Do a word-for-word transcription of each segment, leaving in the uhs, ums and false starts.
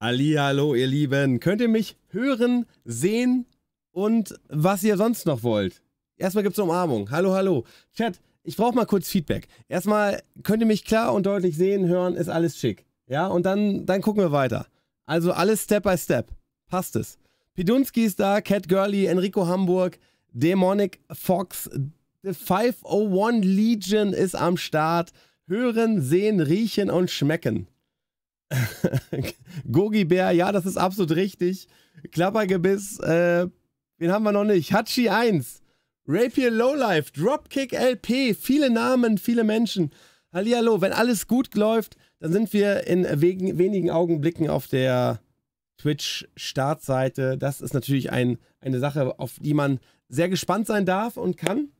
Ali, hallo ihr Lieben. Könnt ihr mich hören, sehen und was ihr sonst noch wollt? Erstmal gibt's eine Umarmung. Hallo, hallo. Chat, ich brauche mal kurz Feedback. Erstmal könnt ihr mich klar und deutlich sehen, hören, ist alles schick. Ja, und dann, dann gucken wir weiter. Also alles Step by Step. Passt es. Pidunski ist da, Cat Girlie, Enrico Hamburg, Demonic Fox, The fünfhunderteins Legion ist am Start. Hören, sehen, riechen und schmecken. Gogi Bär, ja, das ist absolut richtig. Klappergebiss, äh, wen haben wir noch nicht? Hachi eins, Rapier Lowlife, Dropkick L P, viele Namen, viele Menschen. Hallihallo, wenn alles gut läuft, dann sind wir in wegen, wenigen Augenblicken auf der Twitch-Startseite. Das ist natürlich ein, eine Sache, auf die man sehr gespannt sein darf und kann.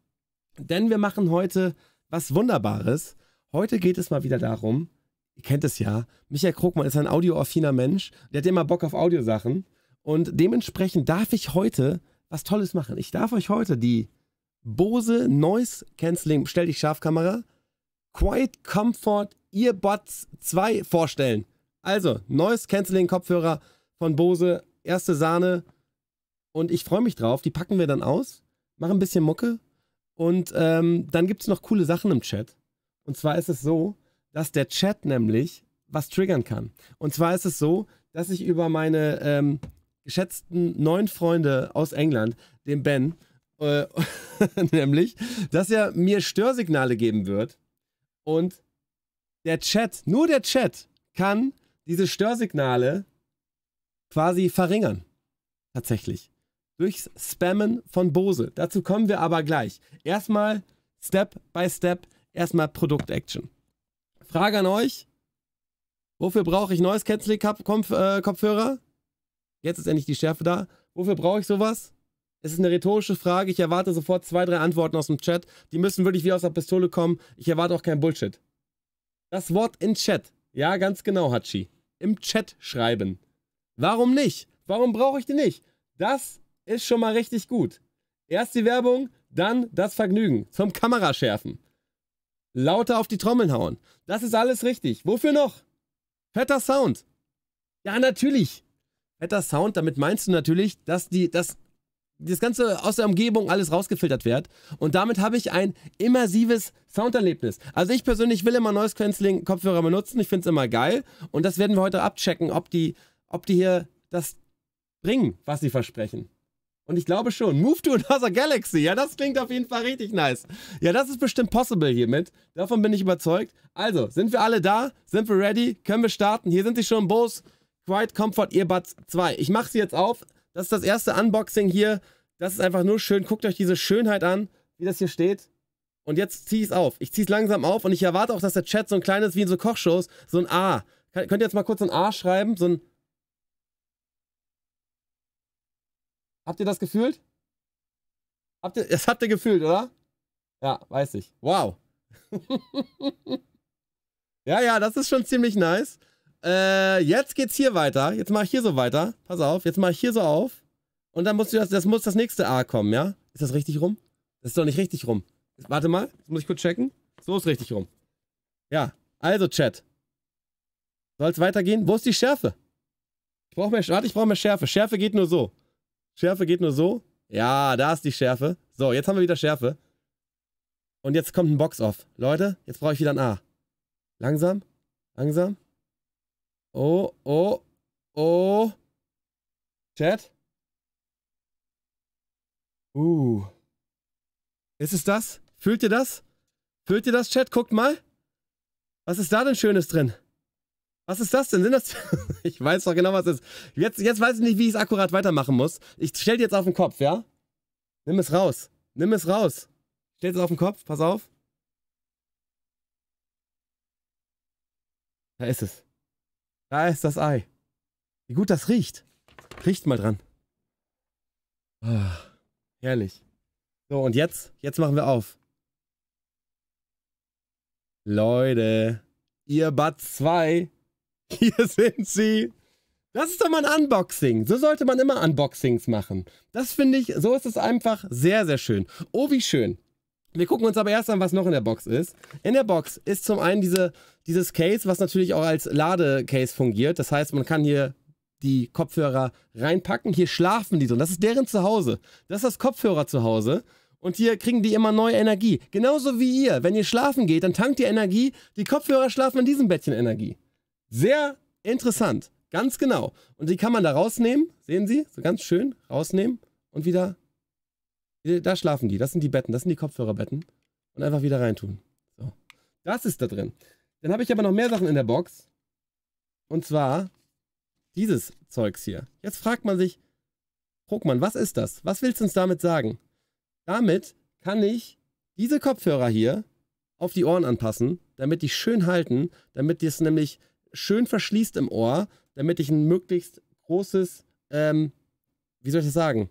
Denn wir machen heute was Wunderbares. Heute geht es mal wieder darum, ihr kennt es ja, Michael Krogmann ist ein audioaffiner Mensch, der hat immer Bock auf Audiosachen und dementsprechend darf ich heute was Tolles machen. Ich darf euch heute die Bose Noise Cancelling, stell dich scharf Kamera, QuietComfort Earbuds zwei vorstellen. Also, Noise Cancelling Kopfhörer von Bose, erste Sahne und ich freue mich drauf, die packen wir dann aus, machen ein bisschen Mucke. Und ähm, dann gibt es noch coole Sachen im Chat. Und zwar ist es so, dass der Chat nämlich was triggern kann. Und zwar ist es so, dass ich über meine ähm, geschätzten neuen Freunde aus England, den Ben, äh, nämlich, dass er mir Störsignale geben wird. Und der Chat, nur der Chat, kann diese Störsignale quasi verringern. Tatsächlich. Durchs Spammen von Bose. Dazu kommen wir aber gleich. Erstmal Step by Step, erstmal Produkt-Action. Frage an euch, wofür brauche ich Noise Cancelling Kopfhörer? Jetzt ist endlich die Schärfe da. Wofür brauche ich sowas? Es ist eine rhetorische Frage. Ich erwarte sofort zwei, drei Antworten aus dem Chat. Die müssen wirklich wie aus der Pistole kommen. Ich erwarte auch kein Bullshit. Das Wort im Chat. Ja, ganz genau, Hachi. Im Chat schreiben. Warum nicht? Warum brauche ich die nicht? Das ist schon mal richtig gut. Erst die Werbung, dann das Vergnügen. Zum Kameraschärfen. Lauter auf die Trommeln hauen. Das ist alles richtig. Wofür noch? Fetter Sound. Ja, natürlich. Fetter Sound, damit meinst du natürlich, dass, die, dass das Ganze aus der Umgebung alles rausgefiltert wird. Und damit habe ich ein immersives Sounderlebnis. Also ich persönlich will immer Noise Cancelling Kopfhörer benutzen. Ich finde es immer geil. Und das werden wir heute abchecken, ob die, ob die hier das bringen, was sie versprechen. Und ich glaube schon. Move to another galaxy. Ja, das klingt auf jeden Fall richtig nice. Ja, das ist bestimmt possible hiermit. Davon bin ich überzeugt. Also, sind wir alle da? Sind wir ready? Können wir starten? Hier sind sie schon, Bose QuietComfort Earbuds zwei. Ich mache sie jetzt auf. Das ist das erste Unboxing hier. Das ist einfach nur schön. Guckt euch diese Schönheit an, wie das hier steht. Und jetzt ziehe ich es auf. Ich ziehe es langsam auf und ich erwarte auch, dass der Chat so ein kleines, wie in so Kochshows, so ein A. Könnt ihr jetzt mal kurz so ein A schreiben? So ein... Habt ihr das gefühlt? Habt ihr, das habt ihr gefühlt, oder? Ja, weiß ich. Wow. ja, ja, das ist schon ziemlich nice. Äh, jetzt geht's hier weiter. Jetzt mache ich hier so weiter. Pass auf, jetzt mache ich hier so auf. Und dann muss das, das, muss das nächste A kommen, ja? Ist das richtig rum? Das ist doch nicht richtig rum. Warte mal, das muss ich kurz checken. So ist richtig rum. Ja, also Chat. Soll's weitergehen? Wo ist die Schärfe? Ich brauche mehr, warte, ich brauche mehr Schärfe. Schärfe geht nur so. Schärfe geht nur so. Ja, da ist die Schärfe. So, jetzt haben wir wieder Schärfe. Und jetzt kommt ein Box-Off. Leute, jetzt brauche ich wieder ein A. Langsam, langsam. Oh, oh, oh. Chat. Uh. Ist es das? Fühlt ihr das? Fühlt ihr das, Chat? Guckt mal. Was ist da denn Schönes drin? Was ist das denn? Sind das... ich weiß doch genau, was es ist. Jetzt, jetzt weiß ich nicht, wie ich es akkurat weitermachen muss. Ich stell dir jetzt auf den Kopf, ja? Nimm es raus. Nimm es raus. Stell es auf den Kopf. Pass auf. Da ist es. Da ist das Ei. Wie gut das riecht. Riecht mal dran. Oh, herrlich. So, und jetzt? Jetzt machen wir auf. Leute. Earbuds zwei. Hier sind sie. Das ist doch mal ein Unboxing. So sollte man immer Unboxings machen. Das finde ich, so ist es einfach sehr, sehr schön. Oh, wie schön. Wir gucken uns aber erst an, was noch in der Box ist. In der Box ist zum einen diese, dieses Case, was natürlich auch als Ladecase fungiert. Das heißt, man kann hier die Kopfhörer reinpacken. Hier schlafen die drin. Das ist deren Zuhause. Das ist das Kopfhörer zu Hause. Und hier kriegen die immer neue Energie. Genauso wie ihr. Wenn ihr schlafen geht, dann tankt ihr Energie. Die Kopfhörer schlafen in diesem Bettchen Energie. Sehr interessant. Ganz genau. Und die kann man da rausnehmen. Sehen Sie? So ganz schön rausnehmen. Und wieder... Da schlafen die. Das sind die Betten. Das sind die Kopfhörerbetten. Und einfach wieder reintun. So. Das ist da drin. Dann habe ich aber noch mehr Sachen in der Box. Und zwar... dieses Zeugs hier. Jetzt fragt man sich, Krogmann, was ist das? Was willst du uns damit sagen? Damit kann ich diese Kopfhörer hier auf die Ohren anpassen, damit die schön halten, damit die es nämlich schön verschließt im Ohr, damit ich ein möglichst großes, ähm, wie soll ich das sagen?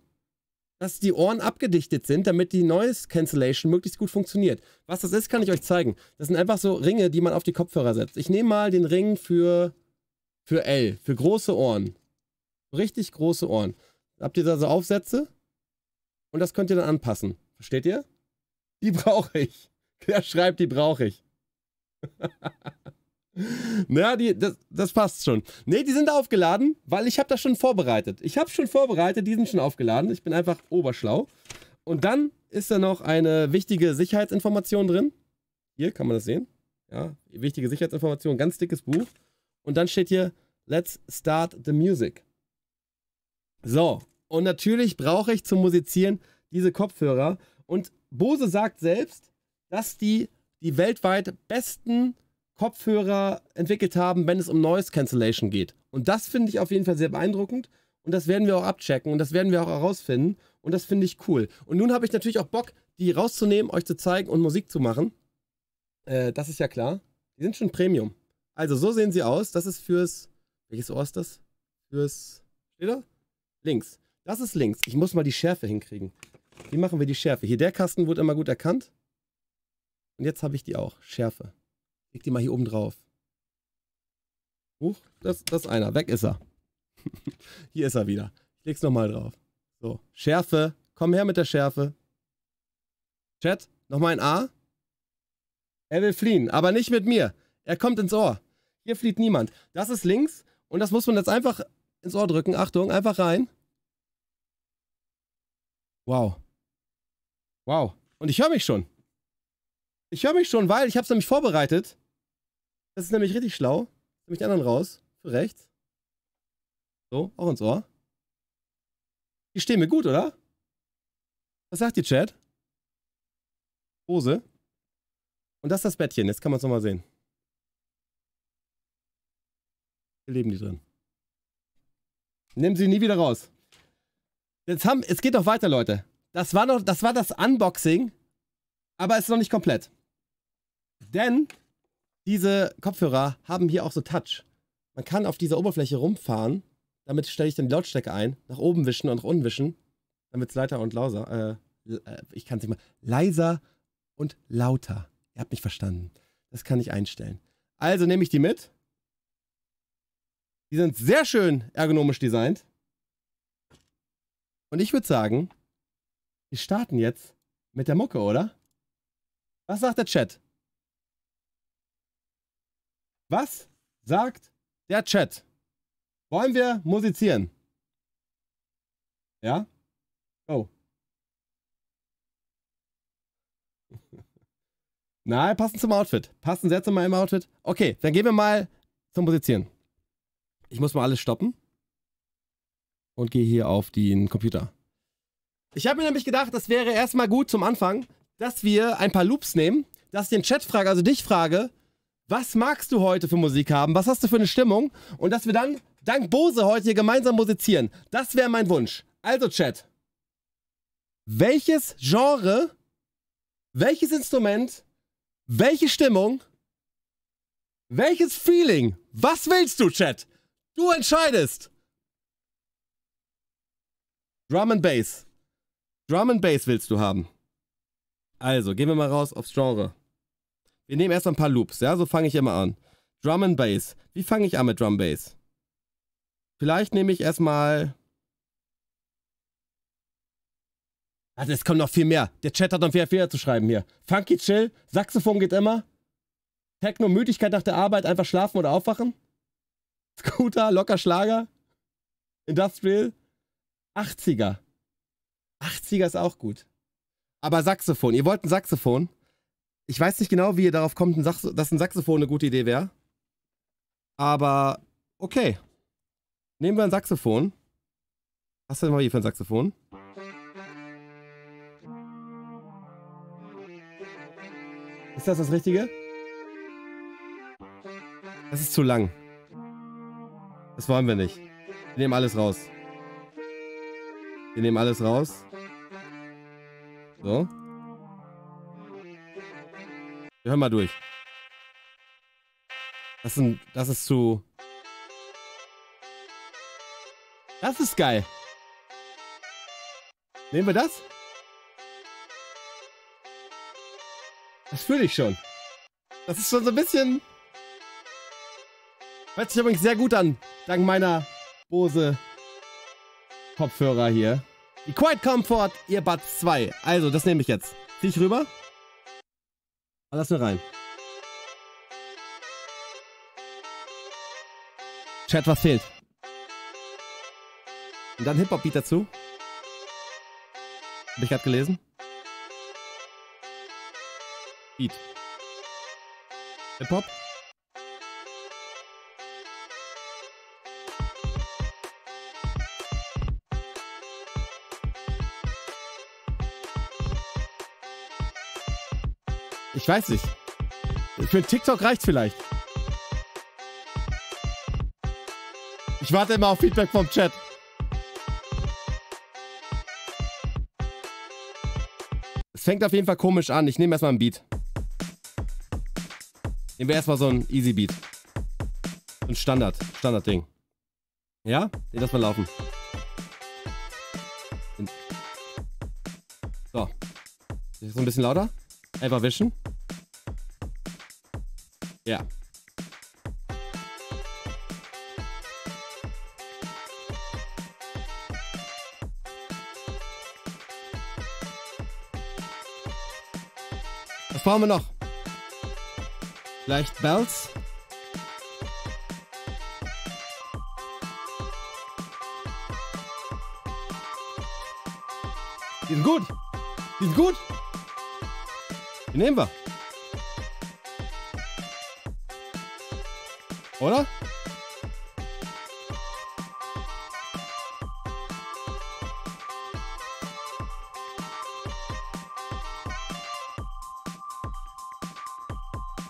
Dass die Ohren abgedichtet sind, damit die Noise Cancellation möglichst gut funktioniert. Was das ist, kann ich euch zeigen. Das sind einfach so Ringe, die man auf die Kopfhörer setzt. Ich nehme mal den Ring für... Für L, für große Ohren. Richtig große Ohren. Habt ihr da so Aufsätze? Und das könnt ihr dann anpassen. Versteht ihr? Die brauche ich. Wer schreibt, die brauche ich. Na, die, das, das passt schon. Ne, die sind aufgeladen, weil ich habe das schon vorbereitet. Ich habe schon vorbereitet, die sind schon aufgeladen. Ich bin einfach oberschlau. Und dann ist da noch eine wichtige Sicherheitsinformation drin. Hier, kann man das sehen? Ja, wichtige Sicherheitsinformation, ganz dickes Buch. Und dann steht hier, let's start the music. So, und natürlich brauche ich zum Musizieren diese Kopfhörer. Und Bose sagt selbst, dass die die weltweit besten Kopfhörer entwickelt haben, wenn es um Noise Cancellation geht. Und das finde ich auf jeden Fall sehr beeindruckend. Und das werden wir auch abchecken und das werden wir auch herausfinden. Und das finde ich cool. Und nun habe ich natürlich auch Bock, die rauszunehmen, euch zu zeigen und Musik zu machen. Äh, das ist ja klar. Die sind schon Premium. Also, so sehen sie aus. Das ist fürs... Welches Ohr ist das? Fürs... Steht da? Links. Das ist links. Ich muss mal die Schärfe hinkriegen. Wie machen wir die Schärfe? Hier, der Kasten wurde immer gut erkannt. Und jetzt habe ich die auch. Schärfe. Leg die mal hier oben drauf. Huch, das, das ist einer. Weg ist er. Hier ist er wieder. Ich leg's nochmal drauf. So, Schärfe. Komm her mit der Schärfe. Chat, nochmal ein A. Er will fliehen, aber nicht mit mir. Er kommt ins Ohr. Hier flieht niemand. Das ist links und das muss man jetzt einfach ins Ohr drücken. Achtung, einfach rein. Wow. Wow. Und ich höre mich schon. Ich höre mich schon, weil ich habe es nämlich vorbereitet. Das ist nämlich richtig schlau. Nehme ich den anderen raus. Für rechts. So, auch ins Ohr. Die stehen mir gut, oder? Was sagt die Chat? Hose. Und das ist das Bettchen. Jetzt kann man es nochmal sehen. Hier leben die drin. Nehmen sie nie wieder raus. Jetzt haben, es geht noch weiter, Leute. Das war noch, das war das Unboxing, aber es ist noch nicht komplett. Denn diese Kopfhörer haben hier auch so Touch. Man kann auf dieser Oberfläche rumfahren. Damit stelle ich dann die Lautstärke ein. Nach oben wischen und nach unten wischen. Damit es leiser und lauser. Äh, ich kann es nicht mal. Leiser und lauter. Ihr habt mich verstanden. Das kann ich einstellen. Also nehme ich die mit. Die sind sehr schön ergonomisch designt. Und ich würde sagen, wir starten jetzt mit der Mucke, oder? Was sagt der Chat? Was sagt der Chat? Wollen wir musizieren? Ja? Oh. Nein, passend zum Outfit. Passend sehr zu meinem Outfit. Okay, dann gehen wir mal zum Musizieren. Ich muss mal alles stoppen und gehe hier auf den Computer. Ich habe mir nämlich gedacht, das wäre erstmal gut zum Anfang, dass wir ein paar Loops nehmen, dass ich den Chat frage, also dich frage, was magst du heute für Musik haben, was hast du für eine Stimmung und dass wir dann dank Bose heute hier gemeinsam musizieren. Das wäre mein Wunsch. Also Chat, welches Genre, welches Instrument, welche Stimmung, welches Feeling, was willst du, Chat? Du entscheidest. Drum and Bass. Drum and Bass willst du haben. Also, gehen wir mal raus aufs Genre. Wir nehmen erst ein paar Loops, ja? So fange ich immer an. Drum and Bass. Wie fange ich an mit Drum Bass? Vielleicht nehme ich erstmal... Also, es kommt noch viel mehr. Der Chat hat noch viel mehr zu schreiben hier. Funky Chill, Saxophon geht immer. Techno, Müdigkeit nach der Arbeit, einfach schlafen oder aufwachen. Scooter, locker Schlager. Industrial. achtziger. achtziger ist auch gut. Aber Saxophon. Ihr wollt ein Saxophon? Ich weiß nicht genau, wie ihr darauf kommt, ein Saxo- dass ein Saxophon eine gute Idee wäre. Aber okay. Nehmen wir ein Saxophon. Was haben wir hier für ein Saxophon? Ist das das Richtige? Das ist zu lang. Das wollen wir nicht. Wir nehmen alles raus. Wir nehmen alles raus. So. Wir hören mal durch. Das sind, das ist zu... Das ist geil. Nehmen wir das? Das fühle ich schon. Das ist schon so ein bisschen... Hört sich übrigens sehr gut an, dank meiner Bose Kopfhörer hier. Die QuietComfort Earbuds zwei. Also, das nehme ich jetzt. Zieh ich rüber. Lass mir rein. Chat, was fehlt? Und dann Hip-Hop-Beat dazu. Hab ich gerade gelesen. Beat. Hip-Hop. Ich weiß nicht. Für einen TikTok reicht's vielleicht. Ich warte immer auf Feedback vom Chat. Es fängt auf jeden Fall komisch an. Ich nehme erstmal einen Beat. Nehmen wir erstmal so einen Easy Beat. So ein Standard. Standard-Ding. Ja? Den lassen wir laufen. So. So ein bisschen lauter. Einfach wischen. Ja. Was brauchen wir noch? Vielleicht Bells? Die sind gut. Die sind gut. Die nehmen wir. Oder?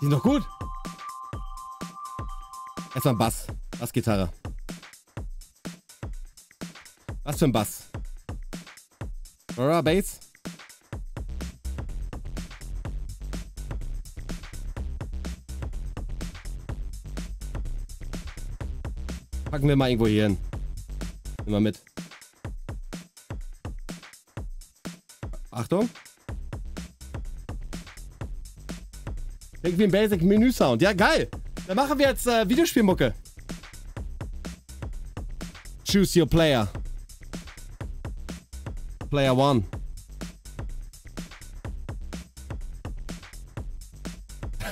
Die sind doch gut. Erstmal ein Bass. Bassgitarre. Was für ein Bass? Oder Bass? Packen wir mal irgendwo hier hin. Nimm mal mit. Achtung. Irgendwie ein Basic Menü Sound. Ja, geil. Dann machen wir jetzt äh, Videospielmucke. Choose your player. Player one.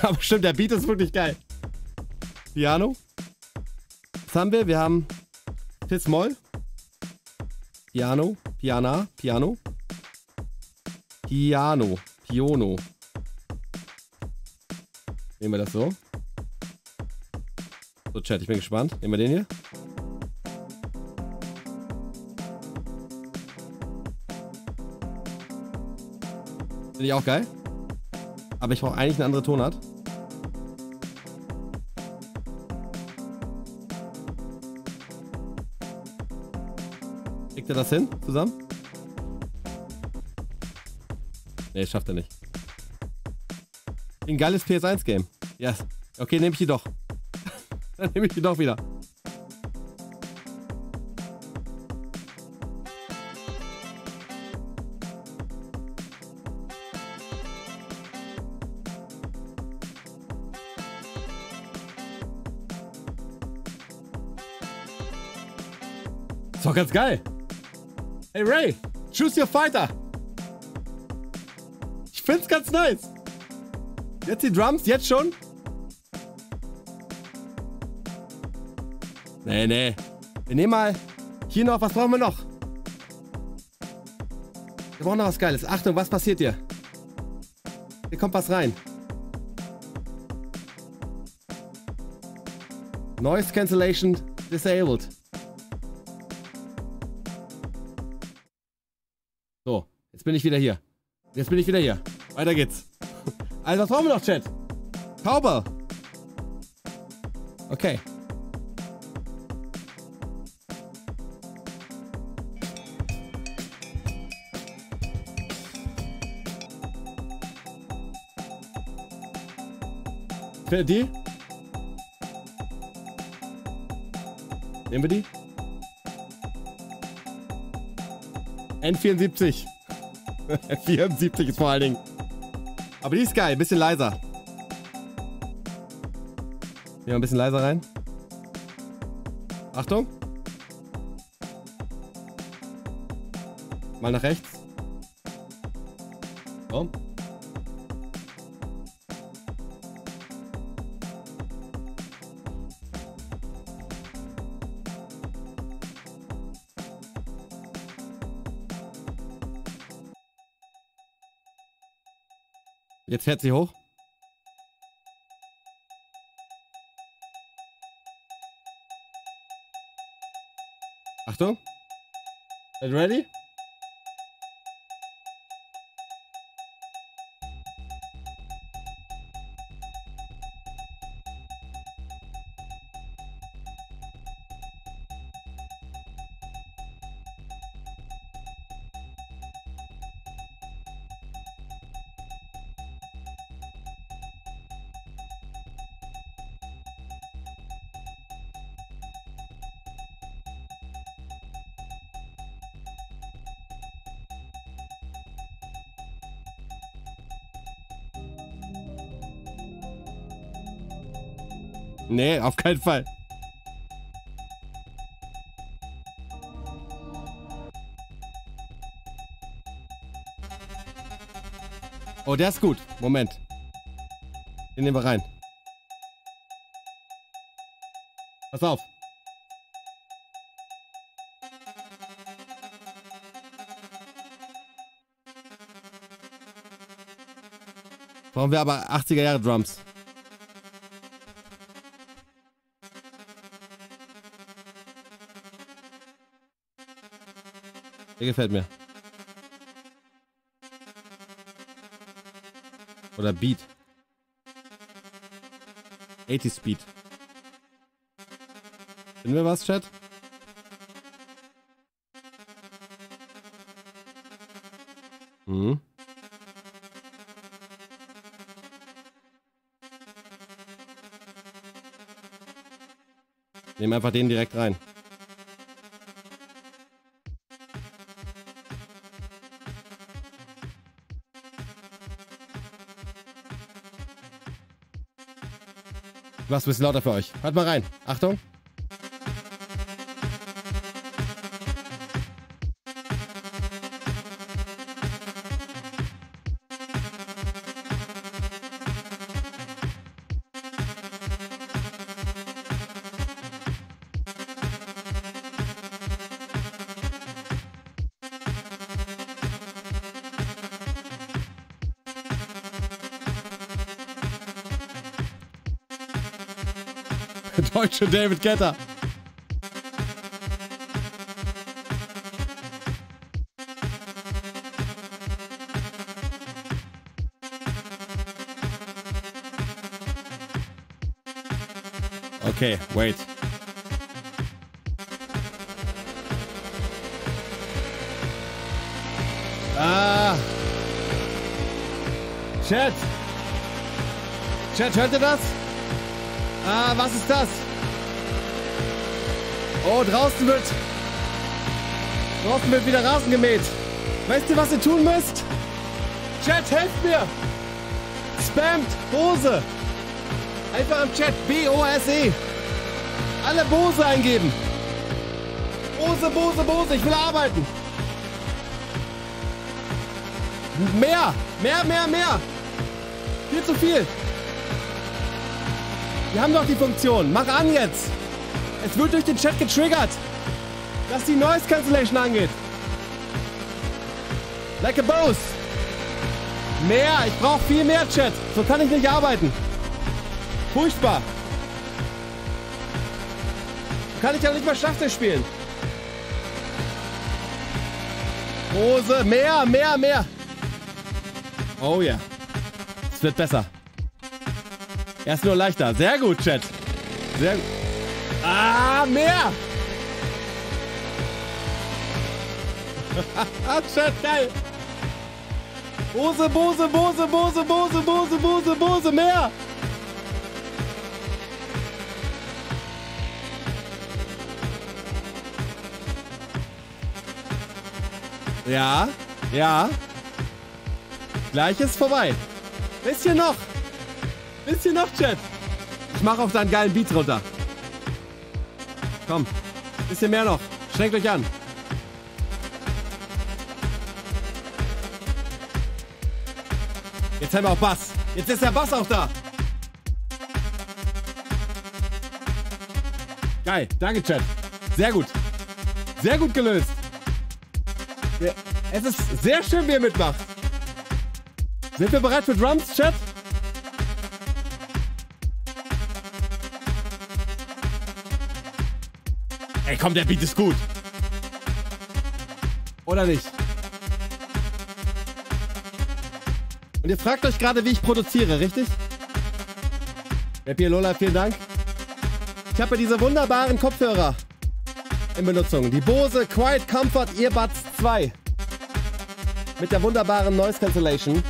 Aber stimmt, der Beat ist wirklich geil. Piano. Was haben wir? Wir haben Fis-Moll, Piano, Piana, Piano, Piano, Piono. Nehmen wir das so. So, Chat, ich bin gespannt. Nehmen wir den hier. Finde ich auch geil. Aber ich brauche eigentlich eine andere Tonart. Kriegt er das hin? Zusammen? Nee, schafft er nicht. Ein geiles P S eins Game. Ja. Yes. Okay, nehme ich die doch. Dann nehme ich die doch wieder. Ist doch ganz geil. Hey Ray, choose your fighter. Ich find's ganz nice. Jetzt die Drums, jetzt schon. Nee, nee. Wir nehmen mal hier noch. Was brauchen wir noch? Wir brauchen noch was Geiles. Achtung, was passiert hier? Hier kommt was rein. Noise Cancellation disabled. So, jetzt bin ich wieder hier. Jetzt bin ich wieder hier. Weiter geht's. Also, was brauchen wir noch, Chat? Taube. Okay. Für die? Nehmen wir die? N vierundsiebzig. N vierundsiebzig ist vor allen Dingen. Aber die ist geil, ein bisschen leiser. Nehmen wir ein bisschen leiser rein. Achtung. Mal nach rechts. So. Jetzt fährt sie hoch. Achtung. Are you ready? Nee, auf keinen Fall. Oh, der ist gut. Moment. Den nehmen wir rein. Pass auf. Brauchen wir aber achtziger Jahre Drums. Der gefällt mir. Oder Beat. achtzig Speed. Finden wir was, Chat? Mhm. Nehmen einfach den direkt rein. Ich mach's ein bisschen lauter für euch. Hört mal rein. Achtung. Deutsche David Guetta. Okay, wait. Ah. Chat. Chat, hört ihr das? Ah, was ist das? Oh, draußen wird, draußen wird wieder Rasen gemäht. Weißt ihr, was ihr tun müsst? Chat, helft mir! Spammt Bose! Einfach am Chat B O S E. Alle Bose eingeben. Bose, Bose, Bose, ich will arbeiten. Mehr, mehr, mehr, mehr. Viel zu viel. Wir haben doch die Funktion. Mach an jetzt. Es wird durch den Chat getriggert, dass die Noise Cancellation angeht. Like a Bose. Mehr, ich brauche viel mehr Chat. So kann ich nicht arbeiten. Furchtbar. Kann ich ja nicht mal Schlagzeug spielen. Rose, mehr, mehr, mehr. Oh ja. Yeah. Es wird besser. Erst nur leichter. Sehr gut, Chat. Sehr gut. Ah, mehr. Chat, geil. Bose, Bose, Bose, Bose, Bose, Bose, Bose, Bose, mehr. Ja, ja. Gleich ist vorbei. Bisschen noch. Bisschen noch, Chat. Ich mache auf seinen geilen Beat runter. Komm. Bisschen mehr noch. Schränkt euch an. Jetzt haben wir auch Bass. Jetzt ist der Bass auch da. Geil. Danke, Chat. Sehr gut. Sehr gut gelöst. Es ist sehr schön, wie ihr mitmacht. Sind wir bereit für Drums, Chat? Ey, komm, der Beat ist gut. Oder nicht? Und ihr fragt euch gerade, wie ich produziere, richtig? Happy Lola, vielen Dank. Ich habe diese wunderbaren Kopfhörer in Benutzung. Die Bose QuietComfort Earbuds zwei. Mit der wunderbaren Noise Cancellation.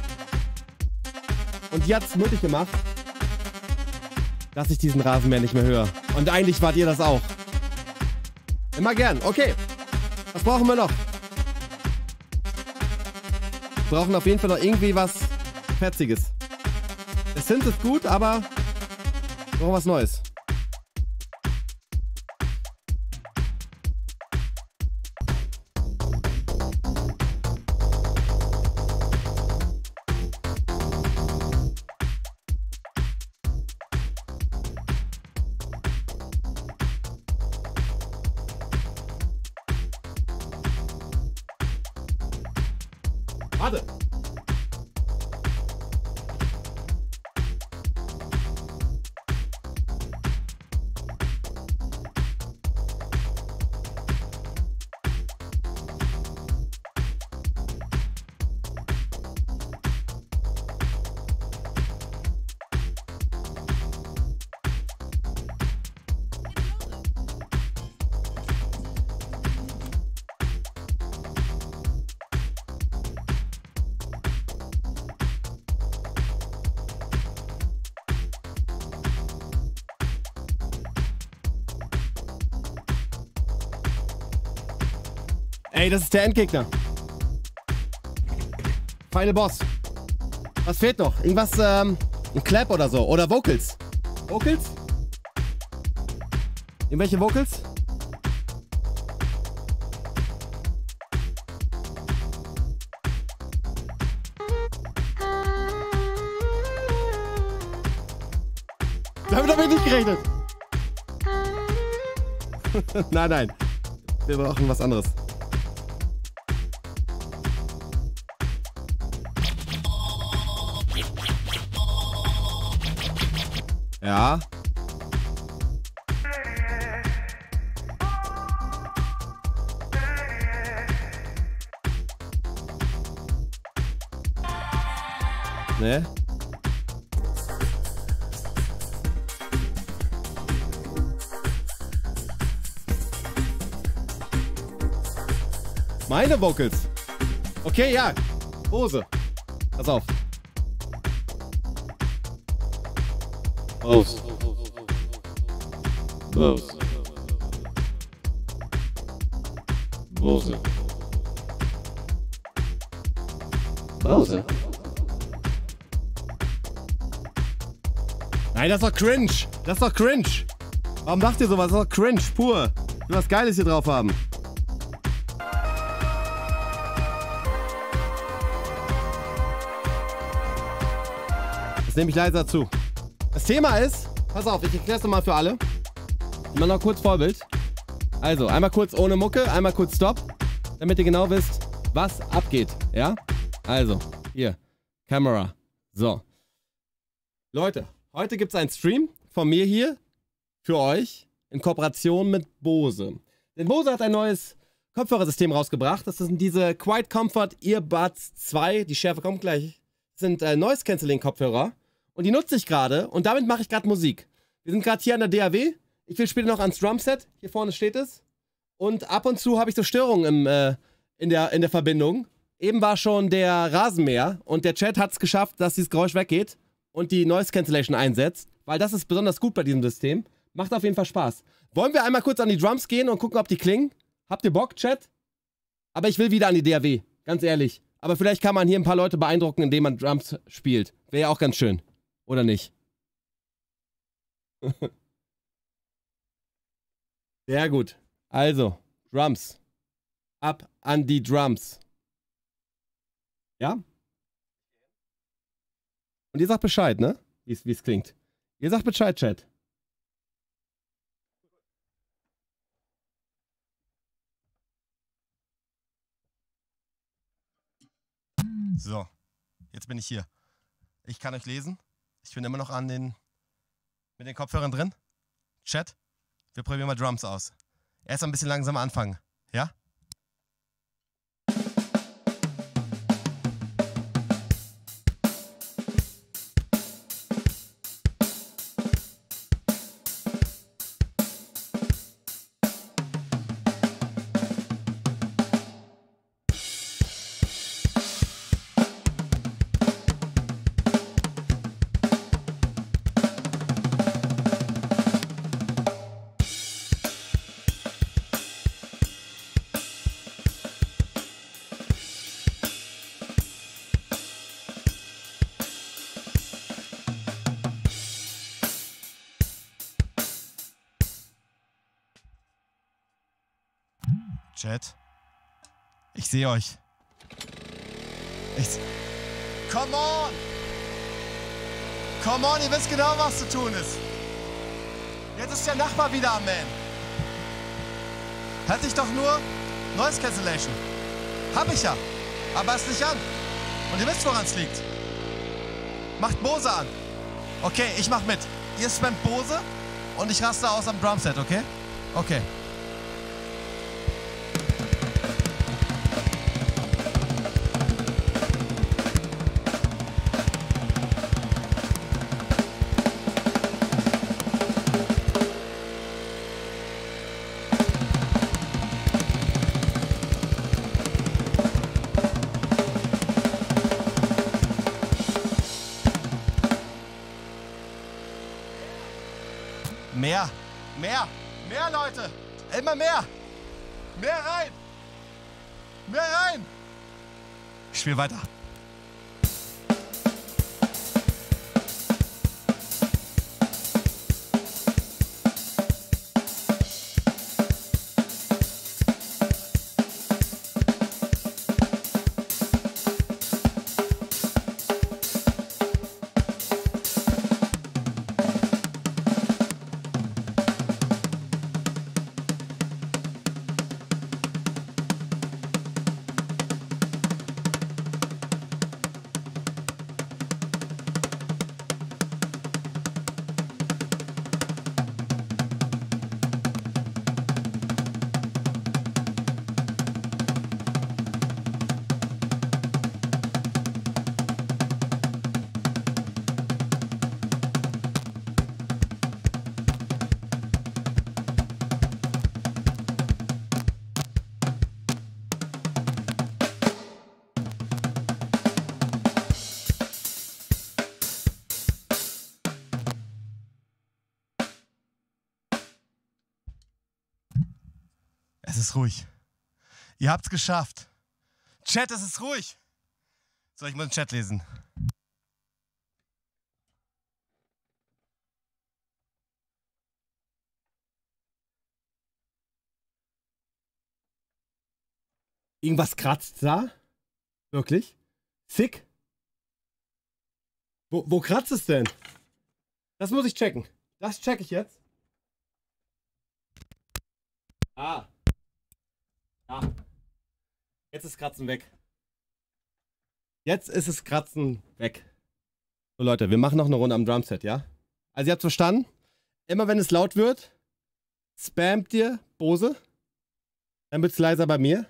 Und die hat es möglich gemacht, dass ich diesen Rasenmäher nicht mehr höre. Und eigentlich wart ihr das auch. Immer gern. Okay. Was brauchen wir noch? Wir brauchen auf jeden Fall noch irgendwie was Fetziges. Der Synth ist gut, aber wir brauchen was Neues. Ey, das ist der Endgegner. Final Boss. Was fehlt noch? Irgendwas, ähm, ein Clap oder so. Oder Vocals. Vocals? Irgendwelche Vocals? Damit habe ich nicht gerechnet. Nein, nein. Wir brauchen was anderes. Ja. Ne? Meine Vocals. Okay, ja. Hose. Pass auf. Los. Los. Los. Los. Nein, das ist doch cringe. Das ist doch cringe. Warum macht ihr sowas? Das ist doch cringe pur. Ich will was Geiles hier drauf haben. Das nehme ich leiser zu. Das Thema ist, pass auf, ich erkläre es nochmal für alle. Mal noch kurz Vorbild. Also, einmal kurz ohne Mucke, einmal kurz Stopp, damit ihr genau wisst, was abgeht, ja? Also, hier, Kamera, so. Leute, heute gibt es einen Stream von mir hier für euch in Kooperation mit Bose. Denn Bose hat ein neues Kopfhörersystem rausgebracht. Das sind diese QuietComfort Earbuds zwei, die Schärfe kommt gleich, das sind äh, Noise Cancelling Kopfhörer und die nutze ich gerade und damit mache ich gerade Musik. Wir sind gerade hier an der D A W. Ich will später noch ans Drumset. Hier vorne steht es. Und ab und zu habe ich so Störungen im, äh, in, der, in der Verbindung. Eben war schon der Rasenmäher und der Chat hat es geschafft, dass dieses Geräusch weggeht und die Noise Cancellation einsetzt, weil das ist besonders gut bei diesem System. Macht auf jeden Fall Spaß. Wollen wir einmal kurz an die Drums gehen und gucken, ob die klingen? Habt ihr Bock, Chat? Aber ich will wieder an die D A W, ganz ehrlich. Aber vielleicht kann man hier ein paar Leute beeindrucken, indem man Drums spielt. Wäre ja auch ganz schön, oder nicht? Sehr gut. Also, Drums. Ab an die Drums. Ja? Und ihr sagt Bescheid, ne? Wie es klingt. Ihr sagt Bescheid, Chat. So, jetzt bin ich hier. Ich kann euch lesen. Ich bin immer noch an den mit den Kopfhörern drin. Chat. Wir probieren mal Drums aus. Erst ein bisschen langsamer anfangen, ja? Chat. Ich sehe euch. Ich se Come on! Come on, ihr wisst genau, was zu tun ist. Jetzt ist der Nachbar wieder am Man. Hatte ich doch nur Noise Cancellation. Hab ich ja. Aber ist nicht an. Und ihr wisst, woran es liegt. Macht Bose an. Okay, ich mach mit. Ihr spammt Bose und ich raste aus am Drumset, okay? Okay. Mehr, mehr, mehr Leute, immer mehr, mehr rein, mehr rein. Ich spiel weiter. Es ist ruhig. Ihr habt's geschafft. Chat, es ist ruhig. So, ich muss den Chat lesen. Irgendwas kratzt da? Wirklich? Sick? Wo, wo kratzt es denn? Das muss ich checken. Das checke ich jetzt. Ah. Ah. Jetzt ist Kratzen weg. Jetzt ist es Kratzen weg. So Leute, wir machen noch eine Runde am Drumset, ja? Also ihr habt verstanden? Immer wenn es laut wird, spammt ihr Bose. Dann wird es leiser bei mir.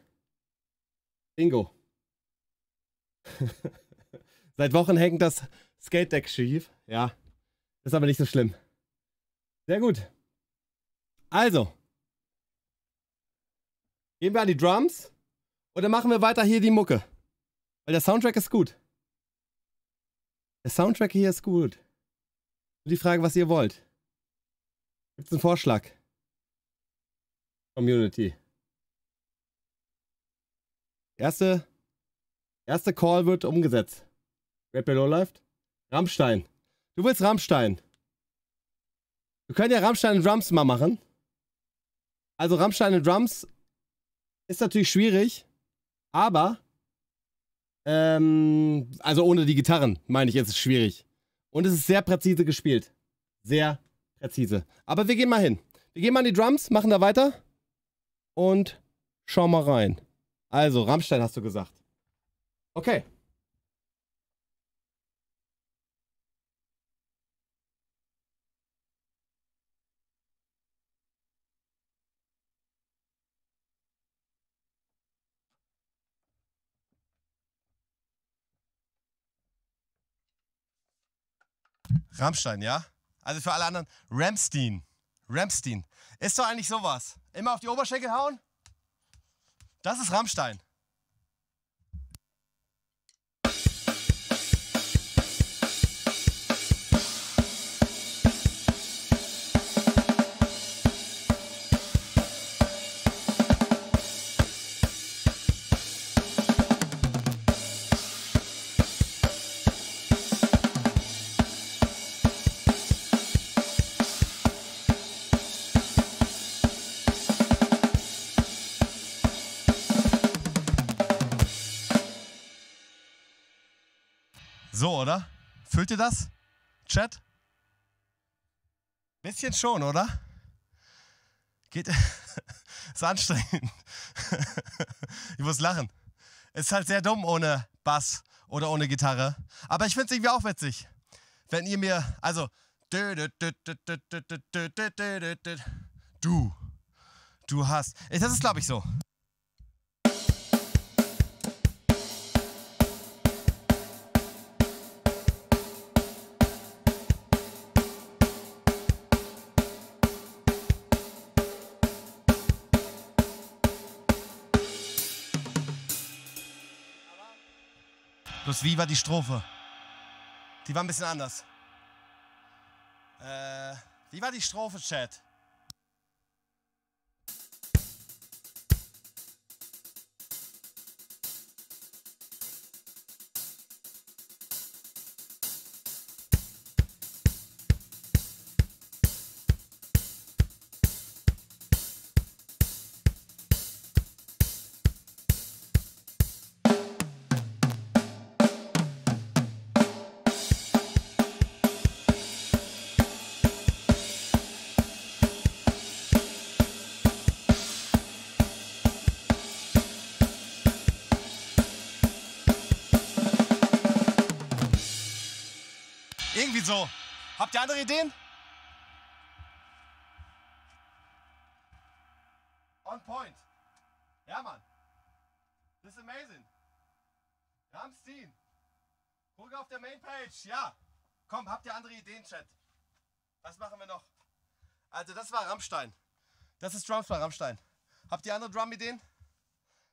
Bingo. Seit Wochen hängt das Skate-Deck schief. Ja, ist aber nicht so schlimm. Sehr gut. Also. Gehen wir an die Drums. Und dann machen wir weiter hier die Mucke. Weil der Soundtrack ist gut. Der Soundtrack hier ist gut. Und die Frage, was ihr wollt. Gibt's einen Vorschlag? Community. Erste, erste Call wird umgesetzt. Red Below läuft. Rammstein. Du willst Rammstein. Wir können ja Rammstein und Drums mal machen. Also Rammstein und Drums ist natürlich schwierig, aber ähm, also ohne die Gitarren, meine ich, ist es schwierig. Und es ist sehr präzise gespielt. Sehr präzise. Aber wir gehen mal hin. Wir gehen mal an die Drums, machen da weiter und schauen mal rein. Also, Rammstein hast du gesagt. Okay. Rammstein, ja? Also für alle anderen, Rammstein. Rammstein. Ist doch eigentlich sowas. Immer auf die Oberschenkel hauen? Das ist Rammstein. So, oder? Fühlt ihr das? Chat? Bisschen schon, oder? Geht. Ist anstrengend. Ich muss lachen. Ist halt sehr dumm ohne Bass oder ohne Gitarre. Aber ich finde es irgendwie auch witzig. Wenn ihr mir. Also. Du. Du hast. Das ist, glaube ich, so. Bloß wie war die Strophe? Die war ein bisschen anders. Äh, wie war die Strophe, Chat? So, habt ihr andere Ideen? On point. Ja, Mann. This is amazing. Rammstein. Guck auf der Mainpage. Ja. Komm, habt ihr andere Ideen, Chat? Was machen wir noch? Also, das war Rammstein. Das ist Drums bei Rammstein. Habt ihr andere Drum-Ideen?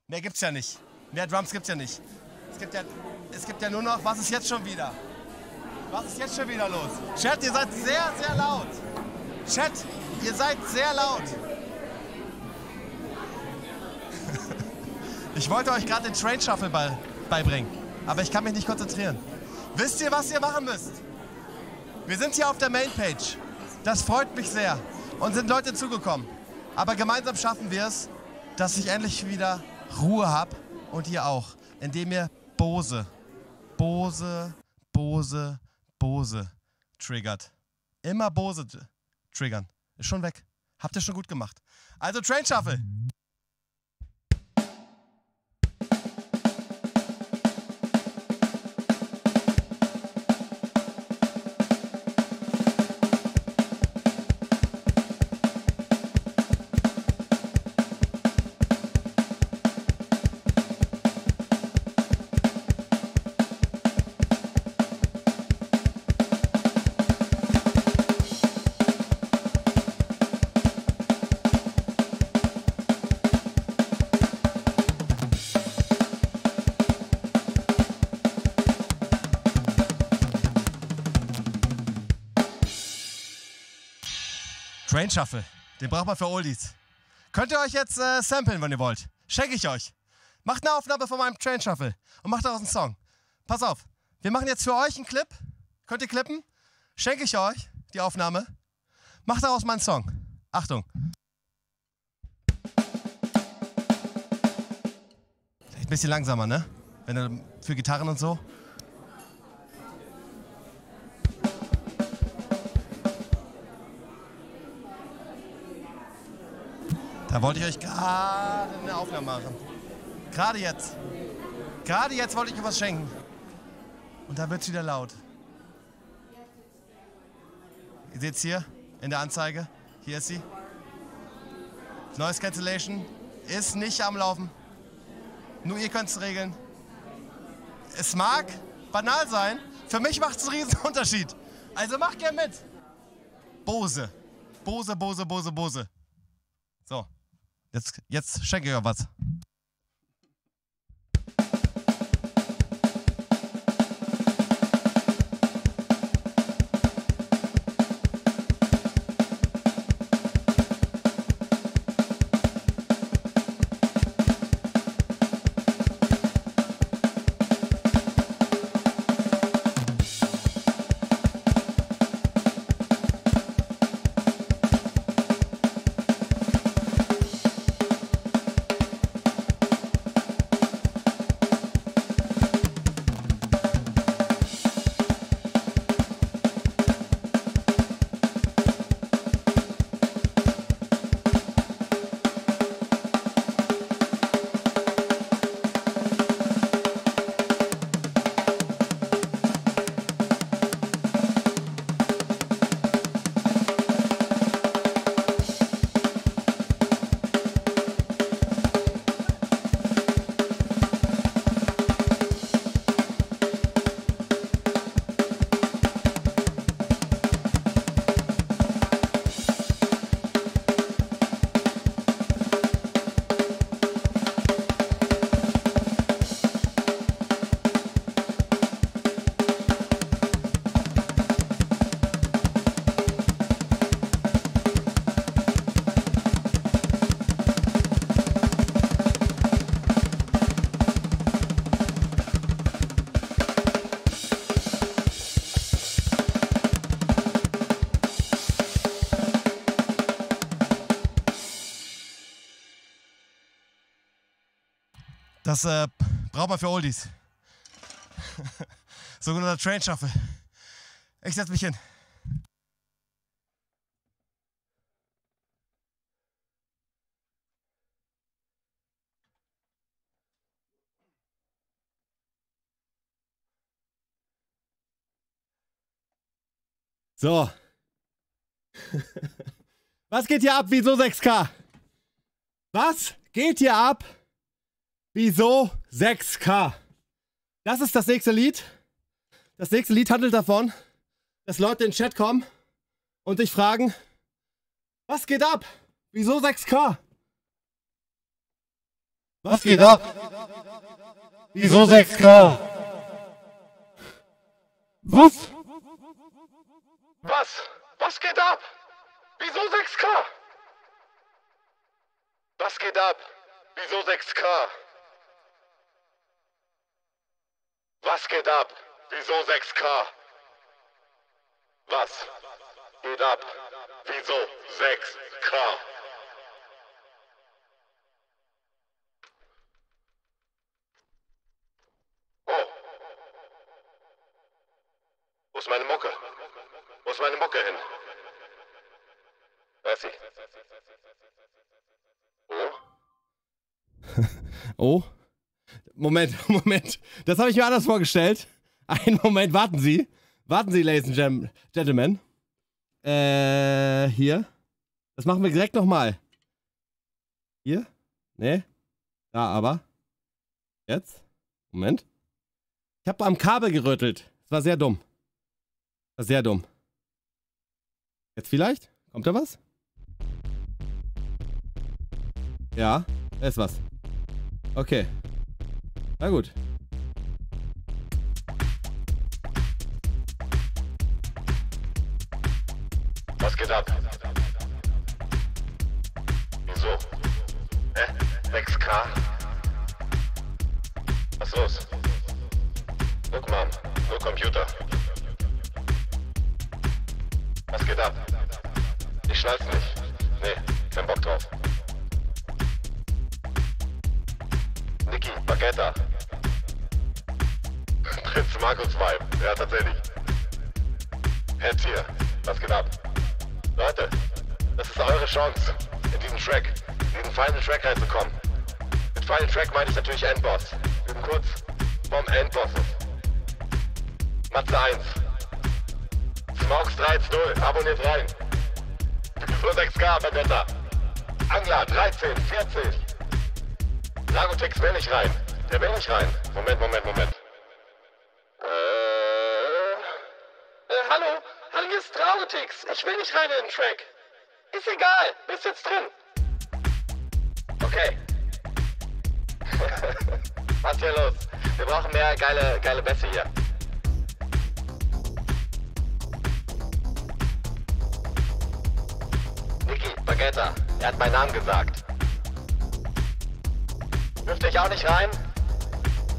Mehr gibt's ja nicht. Mehr Drums gibt's ja nicht. Es gibt ja, es gibt ja nur noch, was ist jetzt schon wieder? Was ist jetzt schon wieder los? Chat, ihr seid sehr, sehr laut. Chat, ihr seid sehr laut. Ich wollte euch gerade den Train Shuffle beibringen, aber ich kann mich nicht konzentrieren. Wisst ihr, was ihr machen müsst? Wir sind hier auf der Mainpage. Das freut mich sehr. Und sind Leute zugekommen. Aber gemeinsam schaffen wir es, dass ich endlich wieder Ruhe habe und ihr auch, indem ihr Bose, Bose, Bose, Bose triggert. Immer Bose triggern. Ist schon weg. Habt ihr schon gut gemacht. Also Train Shuffle. Train Shuffle, den braucht man für Oldies. Könnt ihr euch jetzt äh, samplen, wenn ihr wollt. Schenke ich euch. Macht eine Aufnahme von meinem Train Shuffle und macht daraus einen Song. Pass auf, wir machen jetzt für euch einen Clip. Könnt ihr klippen? Schenke ich euch die Aufnahme. Macht daraus mal einen Song. Achtung. Vielleicht ein bisschen langsamer, ne? Wenn ihr für Gitarren und so. Da wollte ich euch gerade eine Aufnahme machen. Gerade jetzt. Gerade jetzt wollte ich euch was schenken. Und da wird es wieder laut. Ihr seht es hier in der Anzeige. Hier ist sie. Noise Cancellation ist nicht am Laufen. Nur ihr könnt es regeln. Es mag banal sein. Für mich macht es einen riesen Unterschied. Also macht gerne mit. Bose. Bose, Bose, Bose, Bose. So. Jetzt, jetzt schenke ich euch was. Das äh, braucht man für Oldies. Sogenannter Train Shuffle. Ich setz mich hin. So. Was geht hier ab? Wieso sechs K? Was geht hier ab? Wieso sechs K? Das ist das nächste Lied. Das nächste Lied handelt davon, dass Leute in den Chat kommen und dich fragen, was geht ab? Wieso sechs K? Was, was geht, geht ab? ab? Wieso sechs K? Was? Was? Was geht ab? Wieso sechs K? Was geht ab? Wieso sechs K? Was geht ab? Wieso sechs K? Was geht ab? Wieso sechs K? Oh. Wo ist meine Mucke? Wo ist meine Mucke hin? Äh, Pfeffi. Oh. Oh? Moment, Moment. Das habe ich mir anders vorgestellt. Einen Moment, warten Sie. Warten Sie, Ladies and Gentlemen. Äh, hier. Das machen wir direkt nochmal. Hier? Nee. Da aber. Jetzt. Moment. Ich habe am Kabel gerüttelt. Das war sehr dumm. Das war sehr dumm. Jetzt vielleicht? Kommt da was? Ja, da ist was. Okay. Na gut. Was geht ab? Wieso? Hä? sechs K? Was ist los? Guck mal, nur Computer. Was geht ab? Ich schneid's nicht. Nee, kein Bock drauf. Niki, Baguetta. Prinz Markus Vibe. Ja, tatsächlich. Jetzt hier. Was geht ab? Leute, das ist eure Chance, in diesen Track, in diesen Final Track reinzukommen. Mit Final Track meine ich natürlich Endboss. Wir sind kurz vom Endbosses. Matze eins. Smokes drei null, abonniert rein. Plus sechs K, Vendetta. Angler dreizehn vierzig. Lagotex will nicht rein. Der will nicht rein. Moment, Moment, Moment. Äh, äh hallo? Hallo, hier ist Lagotex. Ich will nicht rein in den Track. Ist egal. Bist jetzt drin. Okay. Was hier los? Wir brauchen mehr geile, geile Bässe hier. Niki, Baguetta, er hat meinen Namen gesagt. Dürfte ich auch nicht rein?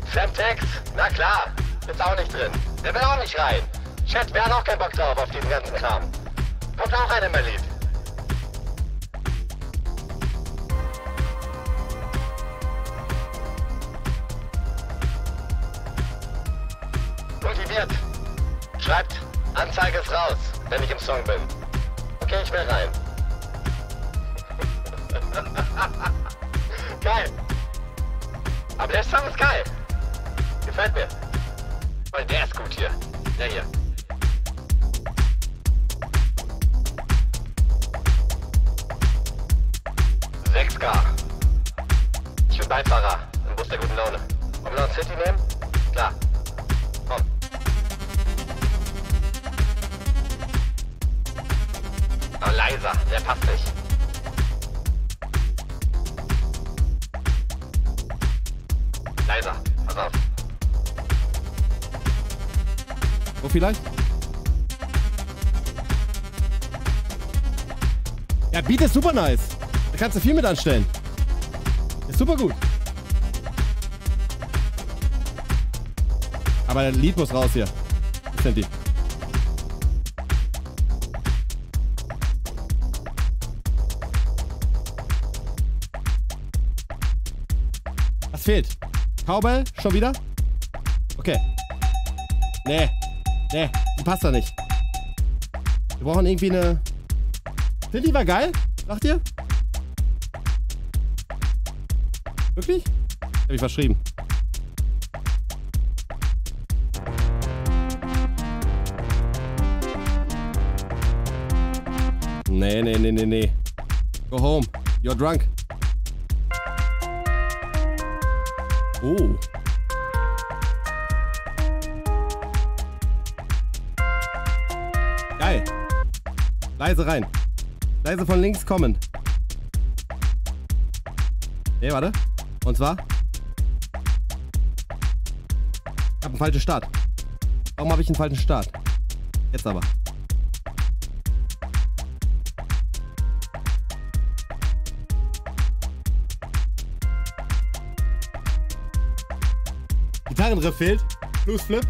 Femtex, na klar, ist auch nicht drin. Der will auch nicht rein. Chat, wer hat auch keinen Bock drauf auf diesen ganzen Kram? Kommt auch rein in mein Lied. Kultiviert. Schreibt, Anzeige ist raus, wenn ich im Song bin. Okay, ich will rein. Geil. Aber der Song ist geil. Gefällt mir. Weil der ist gut hier. Der hier. sechs K. Ich bin Beifahrer im Bus der guten Laune. Wollen wir noch ein City nehmen? Klar. Komm. Aber leiser. Der passt nicht. Leiser, pass auf. Wo vielleicht? Ja, Beat ist super nice. Da kannst du viel mit anstellen. Ist super gut. Aber das Lied muss raus hier. Was sind die? Was fehlt? Cowbell? Schon wieder? Okay. Nee. Nee. Die passt da nicht. Wir brauchen irgendwie eine... Sind die war geil? Sagt ihr? Wirklich? Hab ich verschrieben. Nee, nee, nee, nee, nee. Go home. You're drunk. Oh. Geil. Leise rein. Leise von links kommen. Nee, warte. Und zwar? Ich hab einen falschen Start. Warum habe ich einen falschen Start? Jetzt aber. Gitarrenriff fehlt. Blues Flip.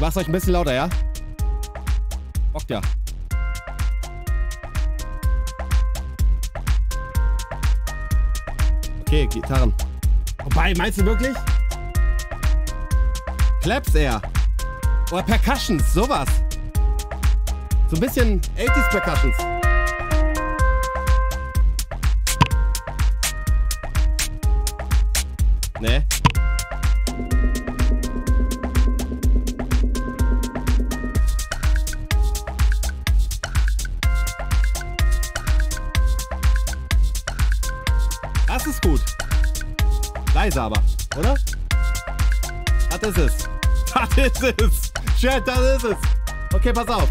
Mach's euch ein bisschen lauter, ja? Bockt ja. Okay, Gitarren. Wobei, meinst du wirklich? Claps eher. Oder Percussions, sowas. So ein bisschen achtziger Percussions. Ne? Das ist gut. Leise aber, oder? Das ist es. Das ist es. Chat, das ist es. Okay, pass auf.